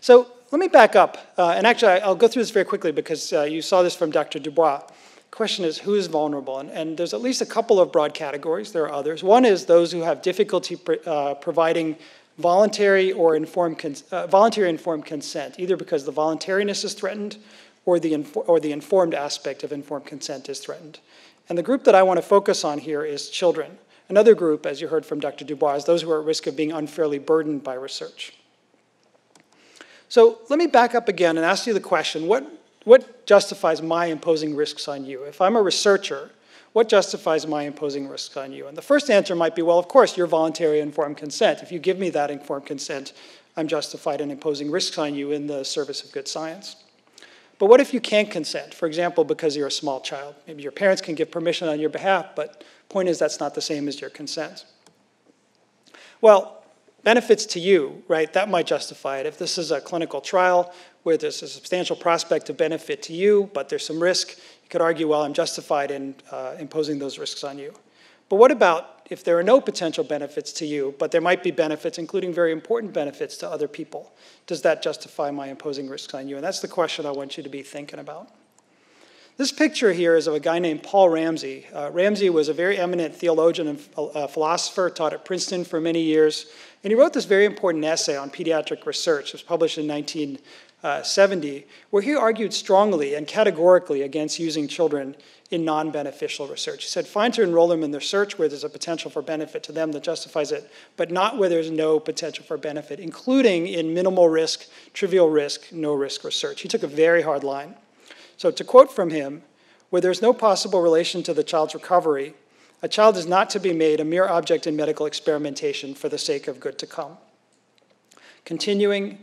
So let me back up. Uh, and actually, I'll go through this very quickly, because uh, you saw this from Doctor DuBois. The question is, who is vulnerable? And, and there's at least a couple of broad categories. There are others. One is those who have difficulty pr uh, providing voluntary or informed cons uh, voluntary informed consent, either because the voluntariness is threatened or the, or the informed aspect of informed consent is threatened. And the group that I want to focus on here is children. Another group, as you heard from Doctor DuBois, is those who are at risk of being unfairly burdened by research. So let me back up again and ask you the question, what What justifies my imposing risks on you? If I'm a researcher, what justifies my imposing risks on you? And the first answer might be, well, of course, your voluntary informed consent. If you give me that informed consent, I'm justified in imposing risks on you in the service of good science. But what if you can't consent? For example, because you're a small child. Maybe your parents can give permission on your behalf, but the point is that's not the same as your consent. Well, benefits to you, right? That might justify it. If this is a clinical trial where there's a substantial prospect of benefit to you, but there's some risk, you could argue, well, I'm justified in uh, imposing those risks on you. But what about if there are no potential benefits to you, but there might be benefits, including very important benefits to other people? Does that justify my imposing risks on you? And that's the question I want you to be thinking about. This picture here is of a guy named Paul Ramsey. Uh, Ramsey was a very eminent theologian and uh, philosopher, taught at Princeton for many years. And he wrote this very important essay on pediatric research. It was published in nineteen seventy, where he argued strongly and categorically against using children in non-beneficial research. He said, fine to enroll them in their research where there's a potential for benefit to them that justifies it, but not where there's no potential for benefit, including in minimal risk, trivial risk, no risk research. He took a very hard line. So to quote from him, where there's no possible relation to the child's recovery, a child is not to be made a mere object in medical experimentation for the sake of good to come. Continuing,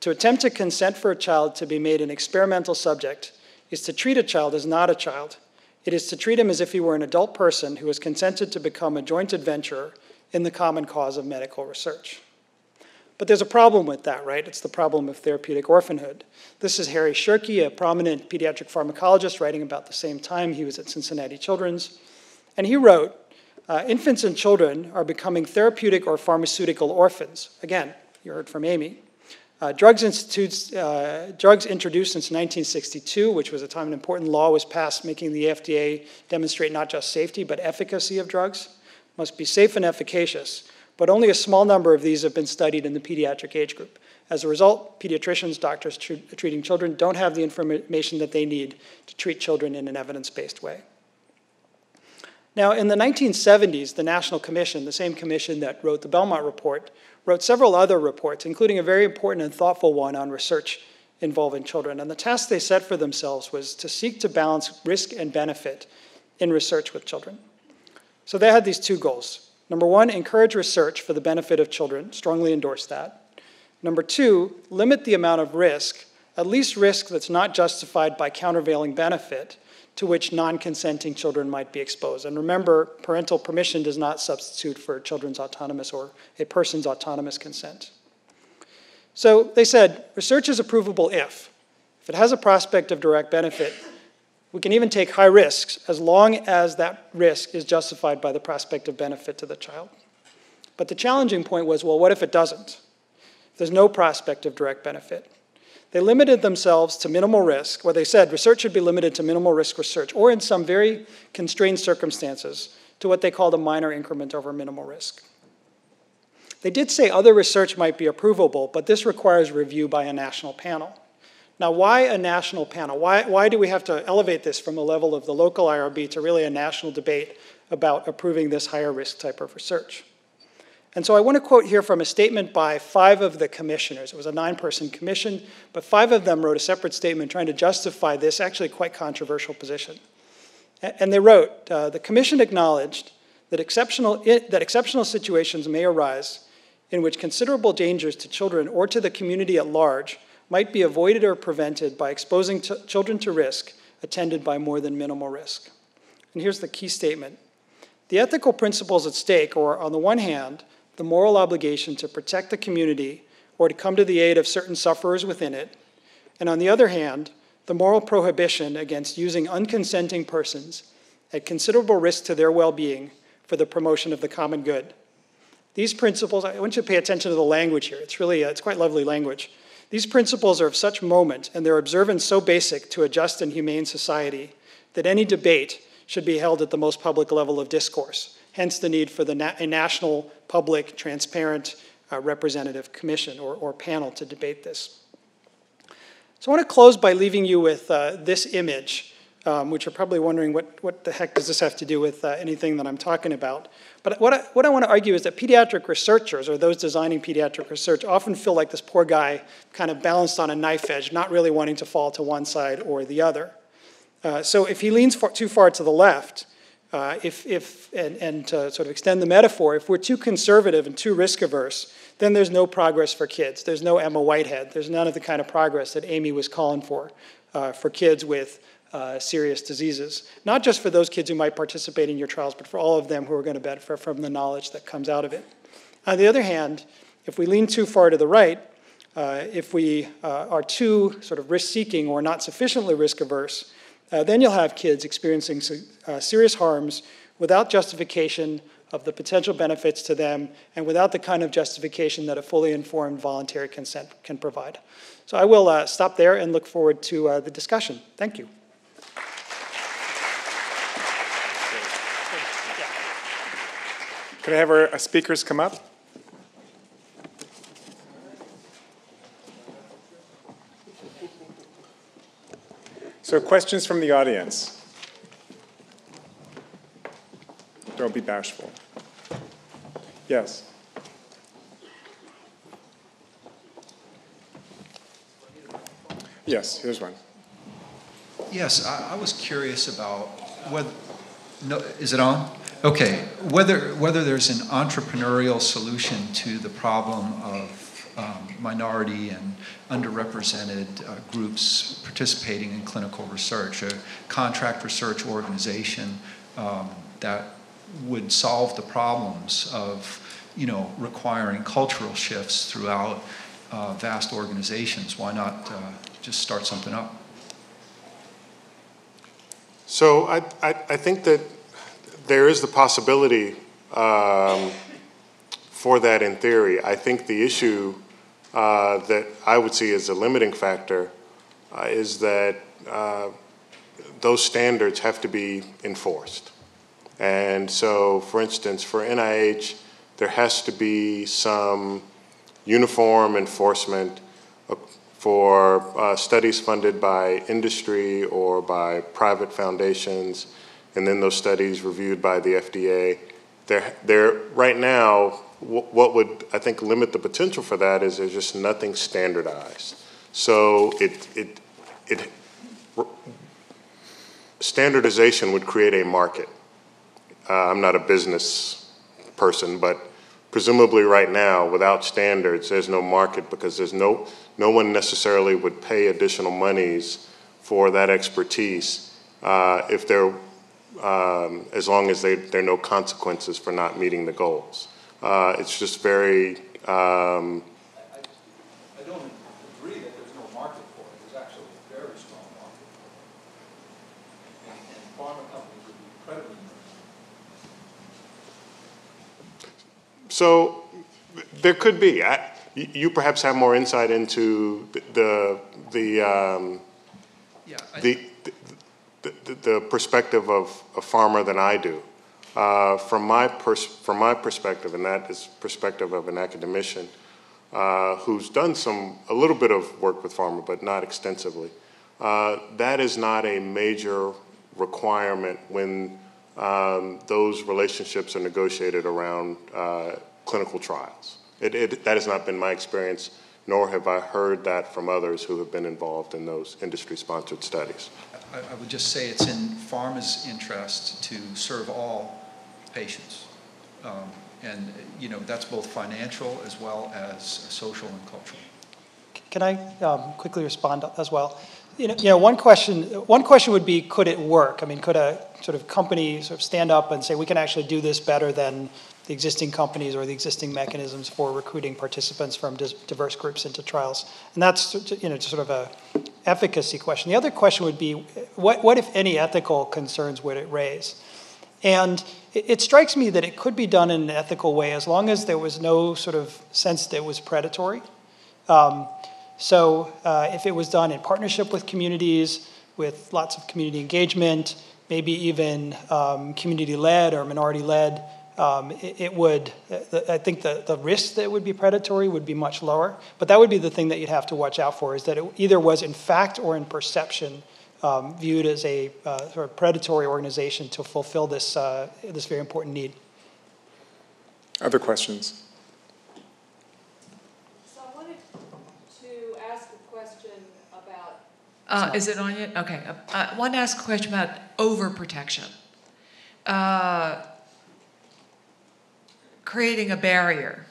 to attempt to consent for a child to be made an experimental subject is to treat a child as not a child. It is to treat him as if he were an adult person who has consented to become a joint adventurer in the common cause of medical research. But there's a problem with that, right? It's the problem of therapeutic orphanhood. This is Harry Shirky, a prominent pediatric pharmacologist, writing about the same time. He was at Cincinnati Children's. And he wrote, uh, infants and children are becoming therapeutic or pharmaceutical orphans. Again, you heard from Amy. Uh, drugs, institutes, uh, drugs introduced since nineteen sixty-two, which was a time an important law was passed making the F D A demonstrate not just safety but efficacy of drugs, must be safe and efficacious. But only a small number of these have been studied in the pediatric age group. As a result, pediatricians, doctors tr treating children don't have the information that they need to treat children in an evidence-based way. Now, in the nineteen seventies, the National Commission, the same commission that wrote the Belmont Report, wrote several other reports, including a very important and thoughtful one on research involving children. And the task they set for themselves was to seek to balance risk and benefit in research with children. So they had these two goals. Number one, encourage research for the benefit of children, strongly endorse that. Number two, limit the amount of risk, at least risk that's not justified by countervailing benefit to which non-consenting children might be exposed. And remember, parental permission does not substitute for children's autonomous or a person's autonomous consent. So they said, research is approvable if. If it has a prospect of direct benefit, we can even take high risks as long as that risk is justified by the prospect of benefit to the child. But the challenging point was, well, what if it doesn't? If there's no prospect of direct benefit. They limited themselves to minimal risk, where they said research should be limited to minimal risk research, or in some very constrained circumstances, to what they called a minor increment over minimal risk. They did say other research might be approvable, but this requires review by a national panel. Now, why a national panel? Why, why do we have to elevate this from the level of the local I R B to really a national debate about approving this higher risk type of research? And so I want to quote here from a statement by five of the commissioners. It was a nine-person commission, but five of them wrote a separate statement trying to justify this actually quite controversial position. And they wrote, uh, the commission acknowledged that exceptional, it, that exceptional situations may arise in which considerable dangers to children or to the community at large might be avoided or prevented by exposing children to risk attended by more than minimal risk. And here's the key statement. The ethical principles at stake are, on the one hand, the moral obligation to protect the community or to come to the aid of certain sufferers within it, and on the other hand, the moral prohibition against using unconsenting persons at considerable risk to their well-being for the promotion of the common good. These principles, I want you to pay attention to the language here. It's really, it's quite lovely language. These principles are of such moment and their observance so basic to a just and humane society that any debate should be held at the most public level of discourse, hence the need for the na a national, public, transparent, uh, representative commission or, or panel to debate this. So I want to close by leaving you with uh, this image, um, which you're probably wondering what, what the heck does this have to do with uh, anything that I'm talking about. But what I, what I want to argue is that pediatric researchers, or those designing pediatric research, often feel like this poor guy kind of balanced on a knife edge, not really wanting to fall to one side or the other. Uh, so if he leans far, too far to the left, uh, if, if, and, and to sort of extend the metaphor, if we're too conservative and too risk-averse, then there's no progress for kids. There's no Emma Whitehead. There's none of the kind of progress that Amy was calling for, uh, for kids with uh, serious diseases. Not just for those kids who might participate in your trials, but for all of them who are going to benefit from the knowledge that comes out of it. On the other hand, if we lean too far to the right, uh, if we uh, are too sort of risk-seeking or not sufficiently risk-averse, uh, then you'll have kids experiencing uh, serious harms without justification of the potential benefits to them, and without the kind of justification that a fully informed voluntary consent can provide. So I will uh, stop there and look forward to uh, the discussion. Thank you. Could I have our, our speakers come up? So questions from the audience. Don't be bashful. Yes. Yes, here's one. Yes, I, I was curious about whether, no, is it on? Okay, whether, whether there's an entrepreneurial solution to the problem of um, minority and underrepresented uh, groups participating in clinical research, a contract research organization um, that would solve the problems of, you know, requiring cultural shifts throughout uh, vast organizations. Why not uh, just start something up? So I, I, I think that there is the possibility um, for that in theory. I think the issue uh, that I would see as a limiting factor uh, is that uh, those standards have to be enforced. And so, for instance, for N I H, there has to be some uniform enforcement for uh, studies funded by industry or by private foundations, and then those studies reviewed by the F D A. They're, they're, right now, what would, I think, limit the potential for that is there's just nothing standardized. So it, it, it, standardization would create a market. Uh, I'm not a business person, but presumably right now, without standards, there's no market because there's no, no one necessarily would pay additional monies for that expertise uh, if there, um, as long as they, there are no consequences for not meeting the goals. Uh, it's just very... Um, I, I, just, I don't agree that there's no market for it. There's actually a very strong market for it. And, and pharma companies would be incredibly... So there could be. I, you perhaps have more insight into the the um, yeah, I, the, the, the, the perspective of a farmer than I do. Uh, from my pers from my perspective, and that is perspective of an academician uh, who's done some a little bit of work with pharma, but not extensively, uh, that is not a major requirement when um, those relationships are negotiated around uh, clinical trials. It, it, that has not been my experience, nor have I heard that from others who have been involved in those industry-sponsored studies. I, I would just say it's in pharma's interest to serve all patients. Um, and, you know, that's both financial as well as social and cultural. Can I um, quickly respond as well? You know, you know, one question, one question would be, could it work? I mean, could a sort of company sort of stand up and say, we can actually do this better than the existing companies or the existing mechanisms for recruiting participants from diverse groups into trials? And that's, you know, just sort of a efficacy question. The other question would be, what, what if any ethical concerns would it raise? And it, it strikes me that it could be done in an ethical way as long as there was no sort of sense that it was predatory. Um, so uh, if it was done in partnership with communities, with lots of community engagement, maybe even um, community-led or minority-led, Um, it, it would, uh, I think the, the risk that it would be predatory would be much lower, but that would be the thing that you'd have to watch out for, is that it either was in fact or in perception um, viewed as a uh, sort of predatory organization to fulfill this, uh, this very important need. Other questions? So I wanted to ask a question about... Uh, is it on yet? Okay. Uh, I want to ask a question about overprotection. Uh, creating a barrier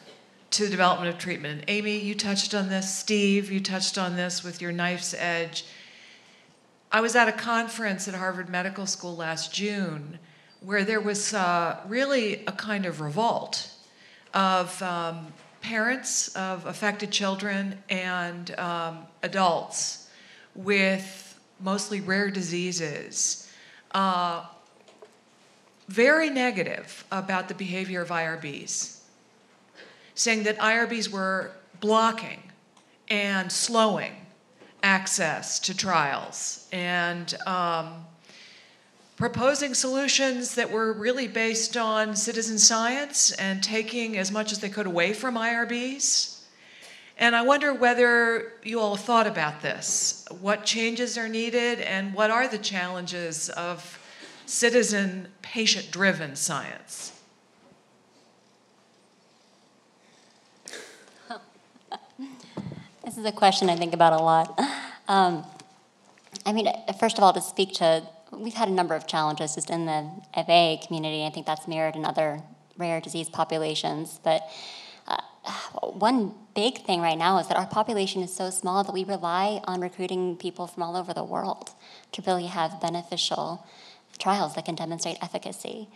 to the development of treatment. And Amy, you touched on this. Steve, you touched on this with your knife's edge. I was at a conference at Harvard Medical School last June where there was uh, really a kind of revolt of um, parents of affected children and um, adults with mostly rare diseases, uh, very negative about the behavior of I R Bs, saying that I R Bs were blocking and slowing access to trials and um, proposing solutions that were really based on citizen science and taking as much as they could away from I R Bs. And I wonder whether you all thought about this, what changes are needed and what are the challenges of citizen, patient-driven science. This is a question I think about a lot. Um, I mean, first of all, to speak to, we've had a number of challenges just in the F A community. I think that's mirrored in other rare disease populations. But uh, one big thing right now is that our population is so small that we rely on recruiting people from all over the world to really have beneficial trials that can demonstrate efficacy.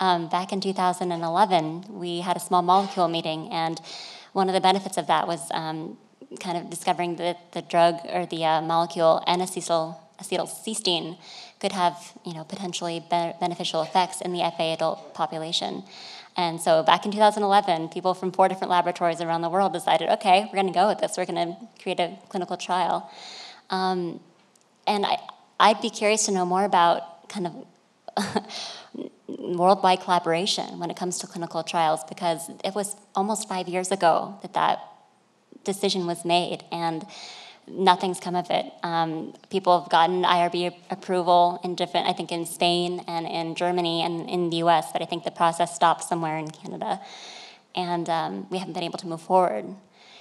Um, back in two thousand eleven, we had a small molecule meeting, and one of the benefits of that was um, kind of discovering that the drug or the uh, molecule N-acetylcysteine could have, you know, potentially be beneficial effects in the F A adult population. And so back in two thousand eleven, people from four different laboratories around the world decided, okay, we're going to go with this. We're going to create a clinical trial. Um, and I, I'd be curious to know more about kind of worldwide collaboration when it comes to clinical trials, because it was almost five years ago that that decision was made, and nothing's come of it. Um, people have gotten I R B approval in different, I think in Spain and in Germany and in the U S, but I think the process stopped somewhere in Canada, and um, we haven't been able to move forward.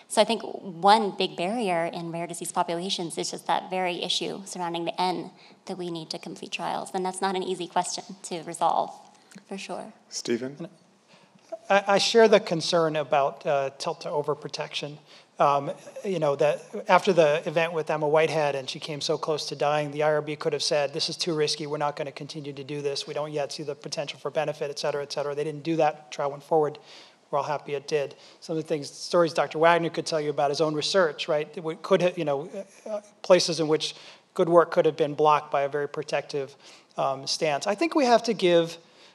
So I think one big barrier in rare disease populations is just that very issue surrounding the N that we need to complete trials. And that's not an easy question to resolve, for sure. Stephen? I, I share the concern about uh, tilt to overprotection. Um, you know, that after the event with Emma Whitehead and she came so close to dying, the I R B could have said, this is too risky, we're not going to continue to do this, we don't yet see the potential for benefit, et cetera, et cetera. They didn't do that, trial went forward. We're all happy it did. Some of the things, stories Doctor Wagner could tell you about his own research, right? It could have, you know, uh, places in which good work could have been blocked by a very protective um, stance. I think we have to give,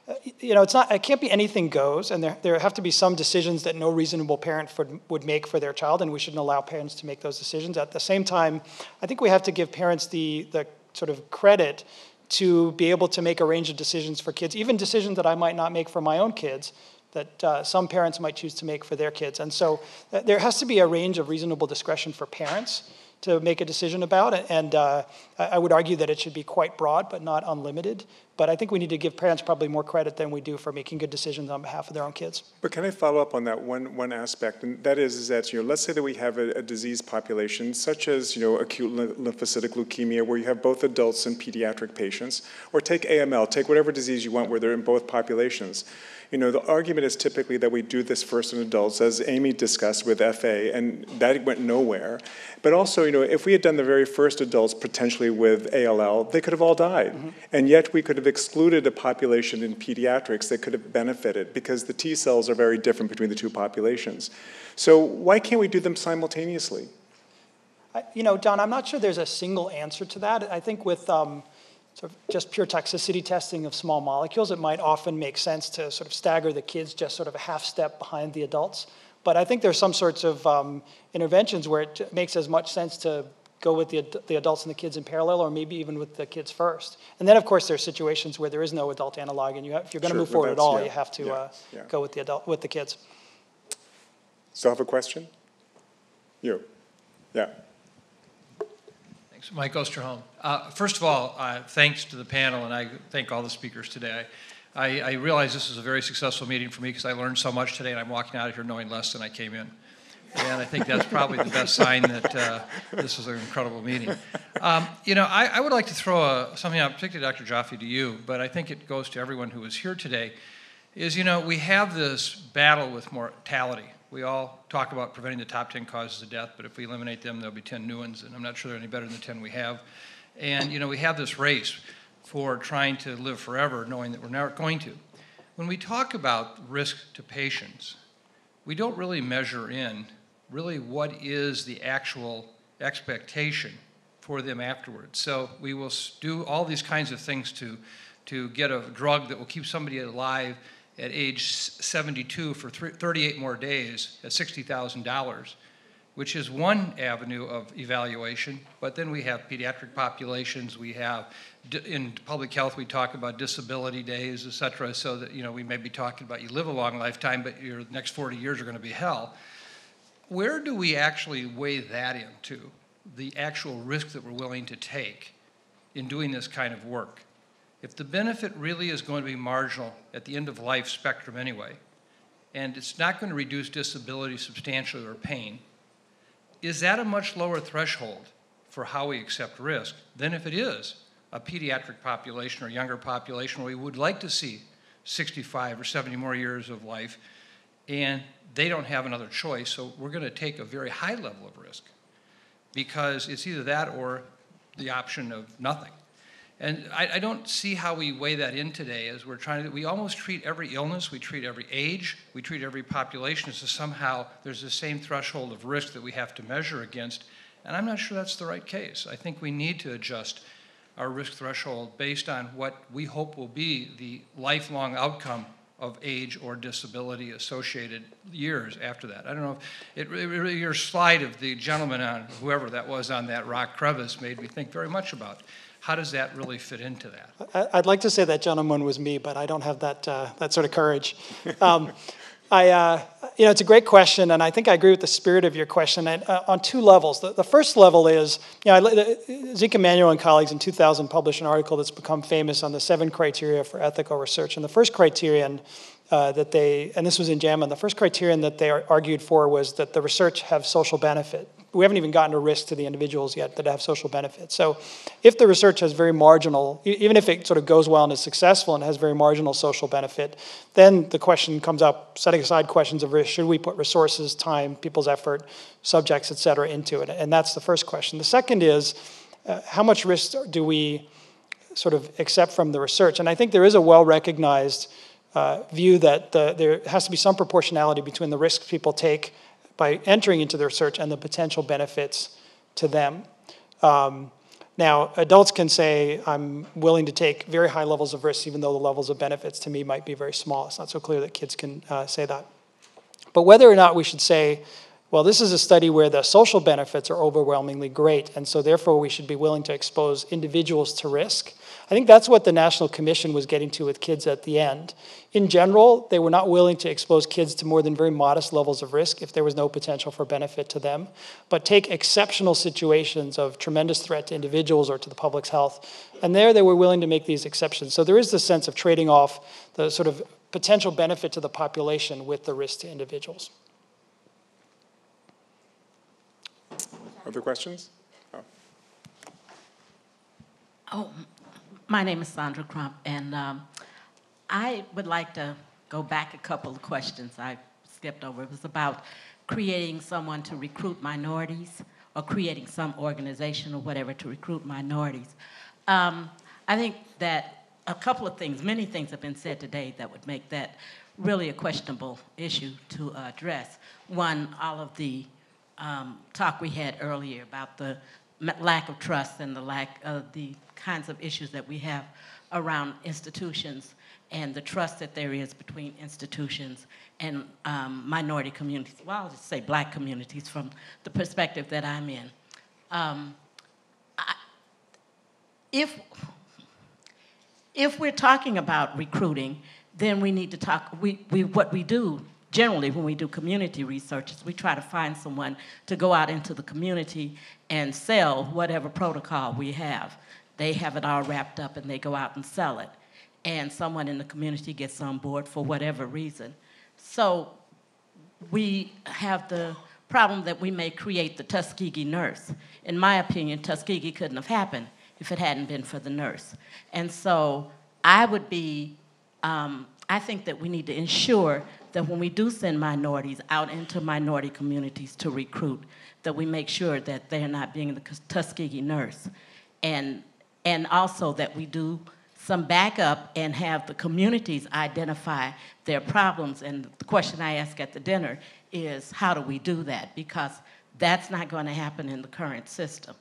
uh, you know, it's not, it can't be anything goes, and there, there have to be some decisions that no reasonable parent would, would make for their child, and we shouldn't allow parents to make those decisions. At the same time, I think we have to give parents the, the sort of credit to be able to make a range of decisions for kids, even decisions that I might not make for my own kids, that uh, some parents might choose to make for their kids. And so th there has to be a range of reasonable discretion for parents to make a decision about it, and uh, I would argue that it should be quite broad but not unlimited. But I think we need to give parents probably more credit than we do for making good decisions on behalf of their own kids. But can I follow up on that one one aspect, and that is, is that, you know, let's say that we have a, a disease population such as, you know, acute lymphocytic leukemia, where you have both adults and pediatric patients, or take A M L, take whatever disease you want where they're in both populations. You know, the argument is typically that we do this first in adults, as Amy discussed with F A, and that went nowhere. But also, you know, if we had done the very first adults potentially with A L L, they could have all died. Mm-hmm. And yet we could have excluded a population in pediatrics that could have benefited, because the T cells are very different between the two populations. So why can't we do them simultaneously? I, you know, Don, I'm not sure there's a single answer to that. I think with... Um, sort of just pure toxicity testing of small molecules, it might often make sense to sort of stagger the kids just sort of a half step behind the adults. But I think there's some sorts of um, interventions where it makes as much sense to go with the, ad the adults and the kids in parallel, or maybe even with the kids first. And then, of course, there's situations where there is no adult analog, and you have, if you're going to sure, move forward at all, yeah, you have to yeah, uh, yeah. go with the adult with the kids. Still have a question? You, yeah. So Mike Osterholm. Uh, first of all, uh, thanks to the panel, and I thank all the speakers today. I, I, I realize this is a very successful meeting for me because I learned so much today, and I'm walking out of here knowing less than I came in. And I think that's probably the best sign that uh, this was an incredible meeting. Um, you know, I, I would like to throw a, something out, particularly Doctor Joffe, to you, but I think it goes to everyone who is here today, is, you know, we have this battle with mortality. We all talk about preventing the top ten causes of death, but if we eliminate them, there'll be ten new ones, and I'm not sure they're any better than the ten we have. And, you know, we have this race for trying to live forever, knowing that we're not going to. When we talk about risk to patients, we don't really measure in really what is the actual expectation for them afterwards. So we will do all these kinds of things to, to get a drug that will keep somebody alive at age seventy-two for thirty-eight more days at sixty thousand dollars, which is one avenue of evaluation. But then we have pediatric populations. We have, in public health, we talk about disability days, et cetera, so that, you know, we may be talking about you live a long lifetime, but your next forty years are going to be hell. Where do we actually weigh that into the actual risk that we're willing to take in doing this kind of work? If the benefit really is going to be marginal at the end of life spectrum anyway, and it's not going to reduce disability substantially or pain, is that a much lower threshold for how we accept risk than if it is a pediatric population or younger population where we would like to see sixty-five or seventy more years of life, and they don't have another choice, so we're going to take a very high level of risk because it's either that or the option of nothing. And I, I don't see how we weigh that in today as we're trying to, we almost treat every illness, we treat every age, we treat every population as so somehow there's the same threshold of risk that we have to measure against. And I'm not sure that's the right case. I think we need to adjust our risk threshold based on what we hope will be the lifelong outcome of age or disability associated years after that. I don't know if it, it, your slide of the gentleman on whoever that was on that rock crevice made me think very much about it. How does that really fit into that? I'd like to say that gentleman was me, but I don't have that, uh, that sort of courage. Um, I, uh, you know, it's a great question, and I think I agree with the spirit of your question and, uh, on two levels. The, the first level is, you know, Zeke Emanuel and colleagues in two thousand published an article that's become famous on the seven criteria for ethical research. And the first criterion uh, that they, and this was in JAMA, the first criterion that they argued for was that the research have social benefit. We haven't even gotten to risk to the individuals yet that have social benefits. So if the research has very marginal, even if it sort of goes well and is successful and has very marginal social benefit, then the question comes up, setting aside questions of risk, should we put resources, time, people's effort, subjects, et cetera, into it? And that's the first question. The second is, uh, how much risk do we sort of accept from the research? And I think there is a well-recognized uh, view that the, there has to be some proportionality between the risks people take by entering into the research and the potential benefits to them. Um, now, adults can say, I'm willing to take very high levels of risks, even though the levels of benefits to me might be very small. It's not so clear that kids can uh, say that. But whether or not we should say, well, this is a study where the social benefits are overwhelmingly great, and so therefore we should be willing to expose individuals to risk. I think that's what the National Commission was getting to with kids at the end. In general, they were not willing to expose kids to more than very modest levels of risk if there was no potential for benefit to them, but take exceptional situations of tremendous threat to individuals or to the public's health. And there they were willing to make these exceptions. So there is this sense of trading off the sort of potential benefit to the population with the risk to individuals. Other questions? Oh. oh. My name is Sandra Crump, and um, I would like to go back a couple of questions I skipped over. It was about creating someone to recruit minorities, or creating some organization or whatever to recruit minorities. Um, I think that a couple of things, many things have been said today that would make that really a questionable issue to uh, address. One, all of the um, talk we had earlier about the lack of trust and the lack of the kinds of issues that we have around institutions and the trust that there is between institutions and um, minority communities. Well, I'll just say black communities from the perspective that I'm in. Um, I, if, if we're talking about recruiting, then we need to talk, we, we, what we do generally, when we do community research, we try to find someone to go out into the community and sell whatever protocol we have. They have it all wrapped up and they go out and sell it. And someone in the community gets on board for whatever reason. So we have the problem that we may create the Tuskegee nurse. In my opinion, Tuskegee couldn't have happened if it hadn't been for the nurse. And so I would be, um, I think that we need to ensure that when we do send minorities out into minority communities to recruit, that we make sure that they're not being the Tuskegee nurse. And, and also that we do some backup and have the communities identify their problems. And the question I ask at the dinner is, how do we do that? Because that's not going to happen in the current system.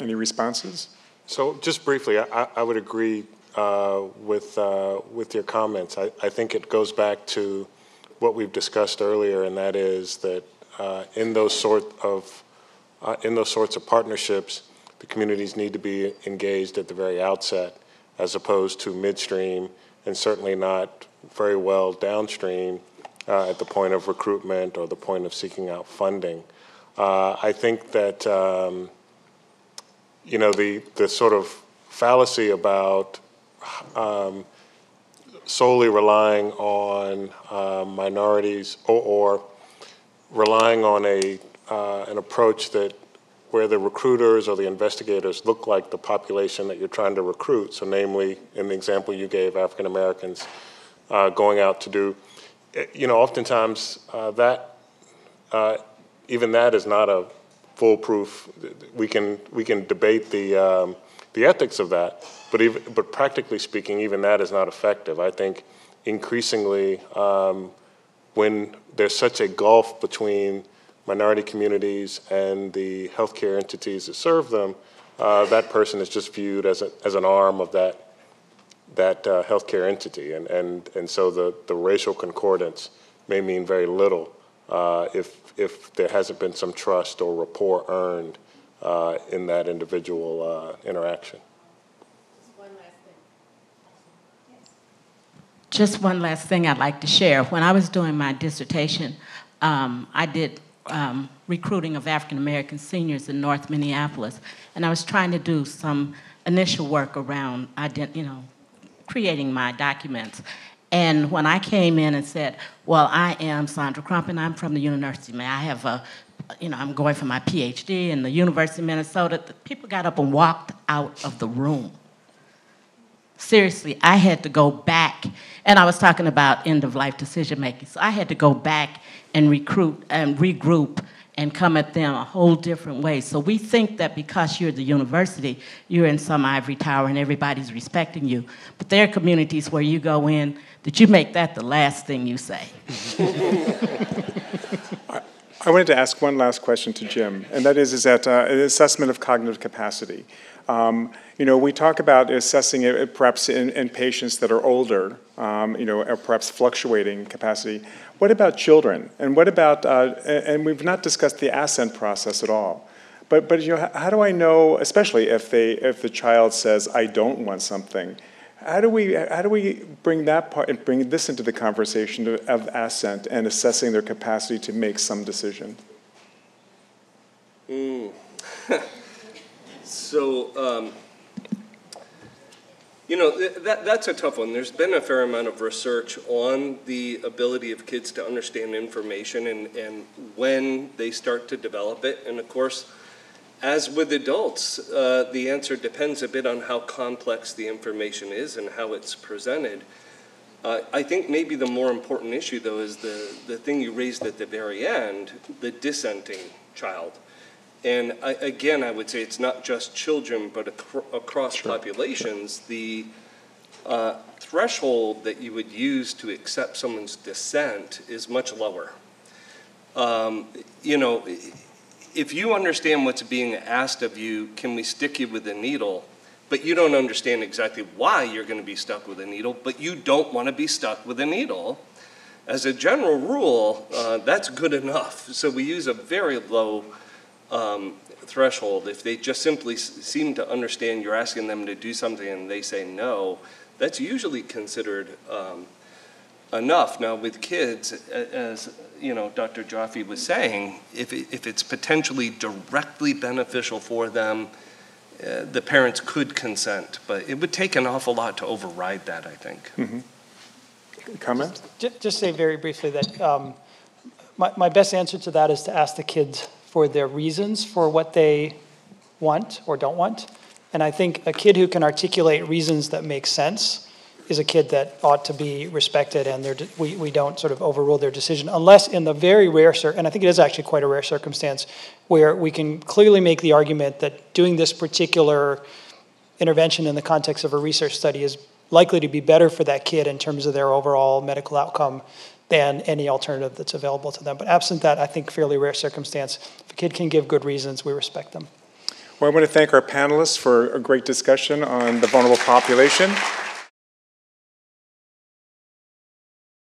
Any responses? So just briefly, I, I would agree Uh, with, uh, with your comments. I, I think it goes back to what we've discussed earlier, and that is that uh, in, those sort of, uh, in those sorts of partnerships, the communities need to be engaged at the very outset as opposed to midstream, and certainly not very well downstream uh, at the point of recruitment or the point of seeking out funding. Uh, I think that um, you know, the, the sort of fallacy about Um, solely relying on uh, minorities or, or relying on a, uh, an approach that where the recruiters or the investigators look like the population that you're trying to recruit. So namely, in the example you gave, African Americans uh, going out to do, you know, oftentimes uh, that, uh, even that is not a foolproof, we can, we can debate the, um, the ethics of that. But, even, but practically speaking, even that is not effective. I think increasingly um, when there's such a gulf between minority communities and the healthcare entities that serve them, uh, that person is just viewed as, a, as an arm of that, that uh, healthcare entity. And, and, and so the, the racial concordance may mean very little uh, if, if there hasn't been some trust or rapport earned uh, in that individual uh, interaction. Just one last thing I'd like to share. When I was doing my dissertation, um, I did um, recruiting of African-American seniors in North Minneapolis, and I was trying to do some initial work around, you know, creating my documents. And when I came in and said, well, I am Sandra Crump, and I'm from the university. May I have a, you know, I'm going for my PhD in the University of Minnesota. The people got up and walked out of the room. Seriously, I had to go back, and I was talking about end-of-life decision-making, so I had to go back and recruit and regroup and come at them a whole different way. So we think that because you're the university, you're in some ivory tower and everybody's respecting you, but there are communities where you go in that you make that the last thing you say. I, I wanted to ask one last question to Jim, and that is, is that uh, an assessment of cognitive capacity. Um, you know, we talk about assessing it perhaps in, in patients that are older, um, you know, or perhaps fluctuating capacity. What about children? And what about, uh, and we've not discussed the assent process at all. But, but you know, how do I know, especially if, they, if the child says, I don't want something, how do we, how do we bring that part and bring this into the conversation of, of assent and assessing their capacity to make some decision? Mm. So, um, you know, th that, that's a tough one. There's been a fair amount of research on the ability of kids to understand information and, and when they start to develop it. And of course, as with adults, uh, the answer depends a bit on how complex the information is and how it's presented. Uh, I think maybe the more important issue, though, is the, the thing you raised at the very end, the dissenting child. And I, again, I would say it's not just children, but ac across sure. populations, sure. the uh, threshold that you would use to accept someone's dissent is much lower. Um, you know, if you understand what's being asked of you, can we stick you with a needle, but you don't understand exactly why you're going to be stuck with a needle, but you don't want to be stuck with a needle, as a general rule, uh, that's good enough. So we use a very low um, threshold. If they just simply s seem to understand you're asking them to do something and they say no, that's usually considered um, enough. Now with kids, as you know, Doctor Joffe was saying, if, it, if it's potentially directly beneficial for them, uh, the parents could consent, but it would take an awful lot to override that, I think. Mm-hmm. Comment? Just, just say very briefly that um, my, my best answer to that is to ask the kids for their reasons for what they want or don't want. And I think a kid who can articulate reasons that make sense is a kid that ought to be respected, and we, we don't sort of overrule their decision, unless in the very rare, and I think it is actually quite a rare circumstance, where we can clearly make the argument that doing this particular intervention in the context of a research study is likely to be better for that kid in terms of their overall medical outcome than any alternative that's available to them. But absent that, I think fairly rare circumstance, if a kid can give good reasons, we respect them. Well, I want to thank our panelists for a great discussion on the vulnerable population.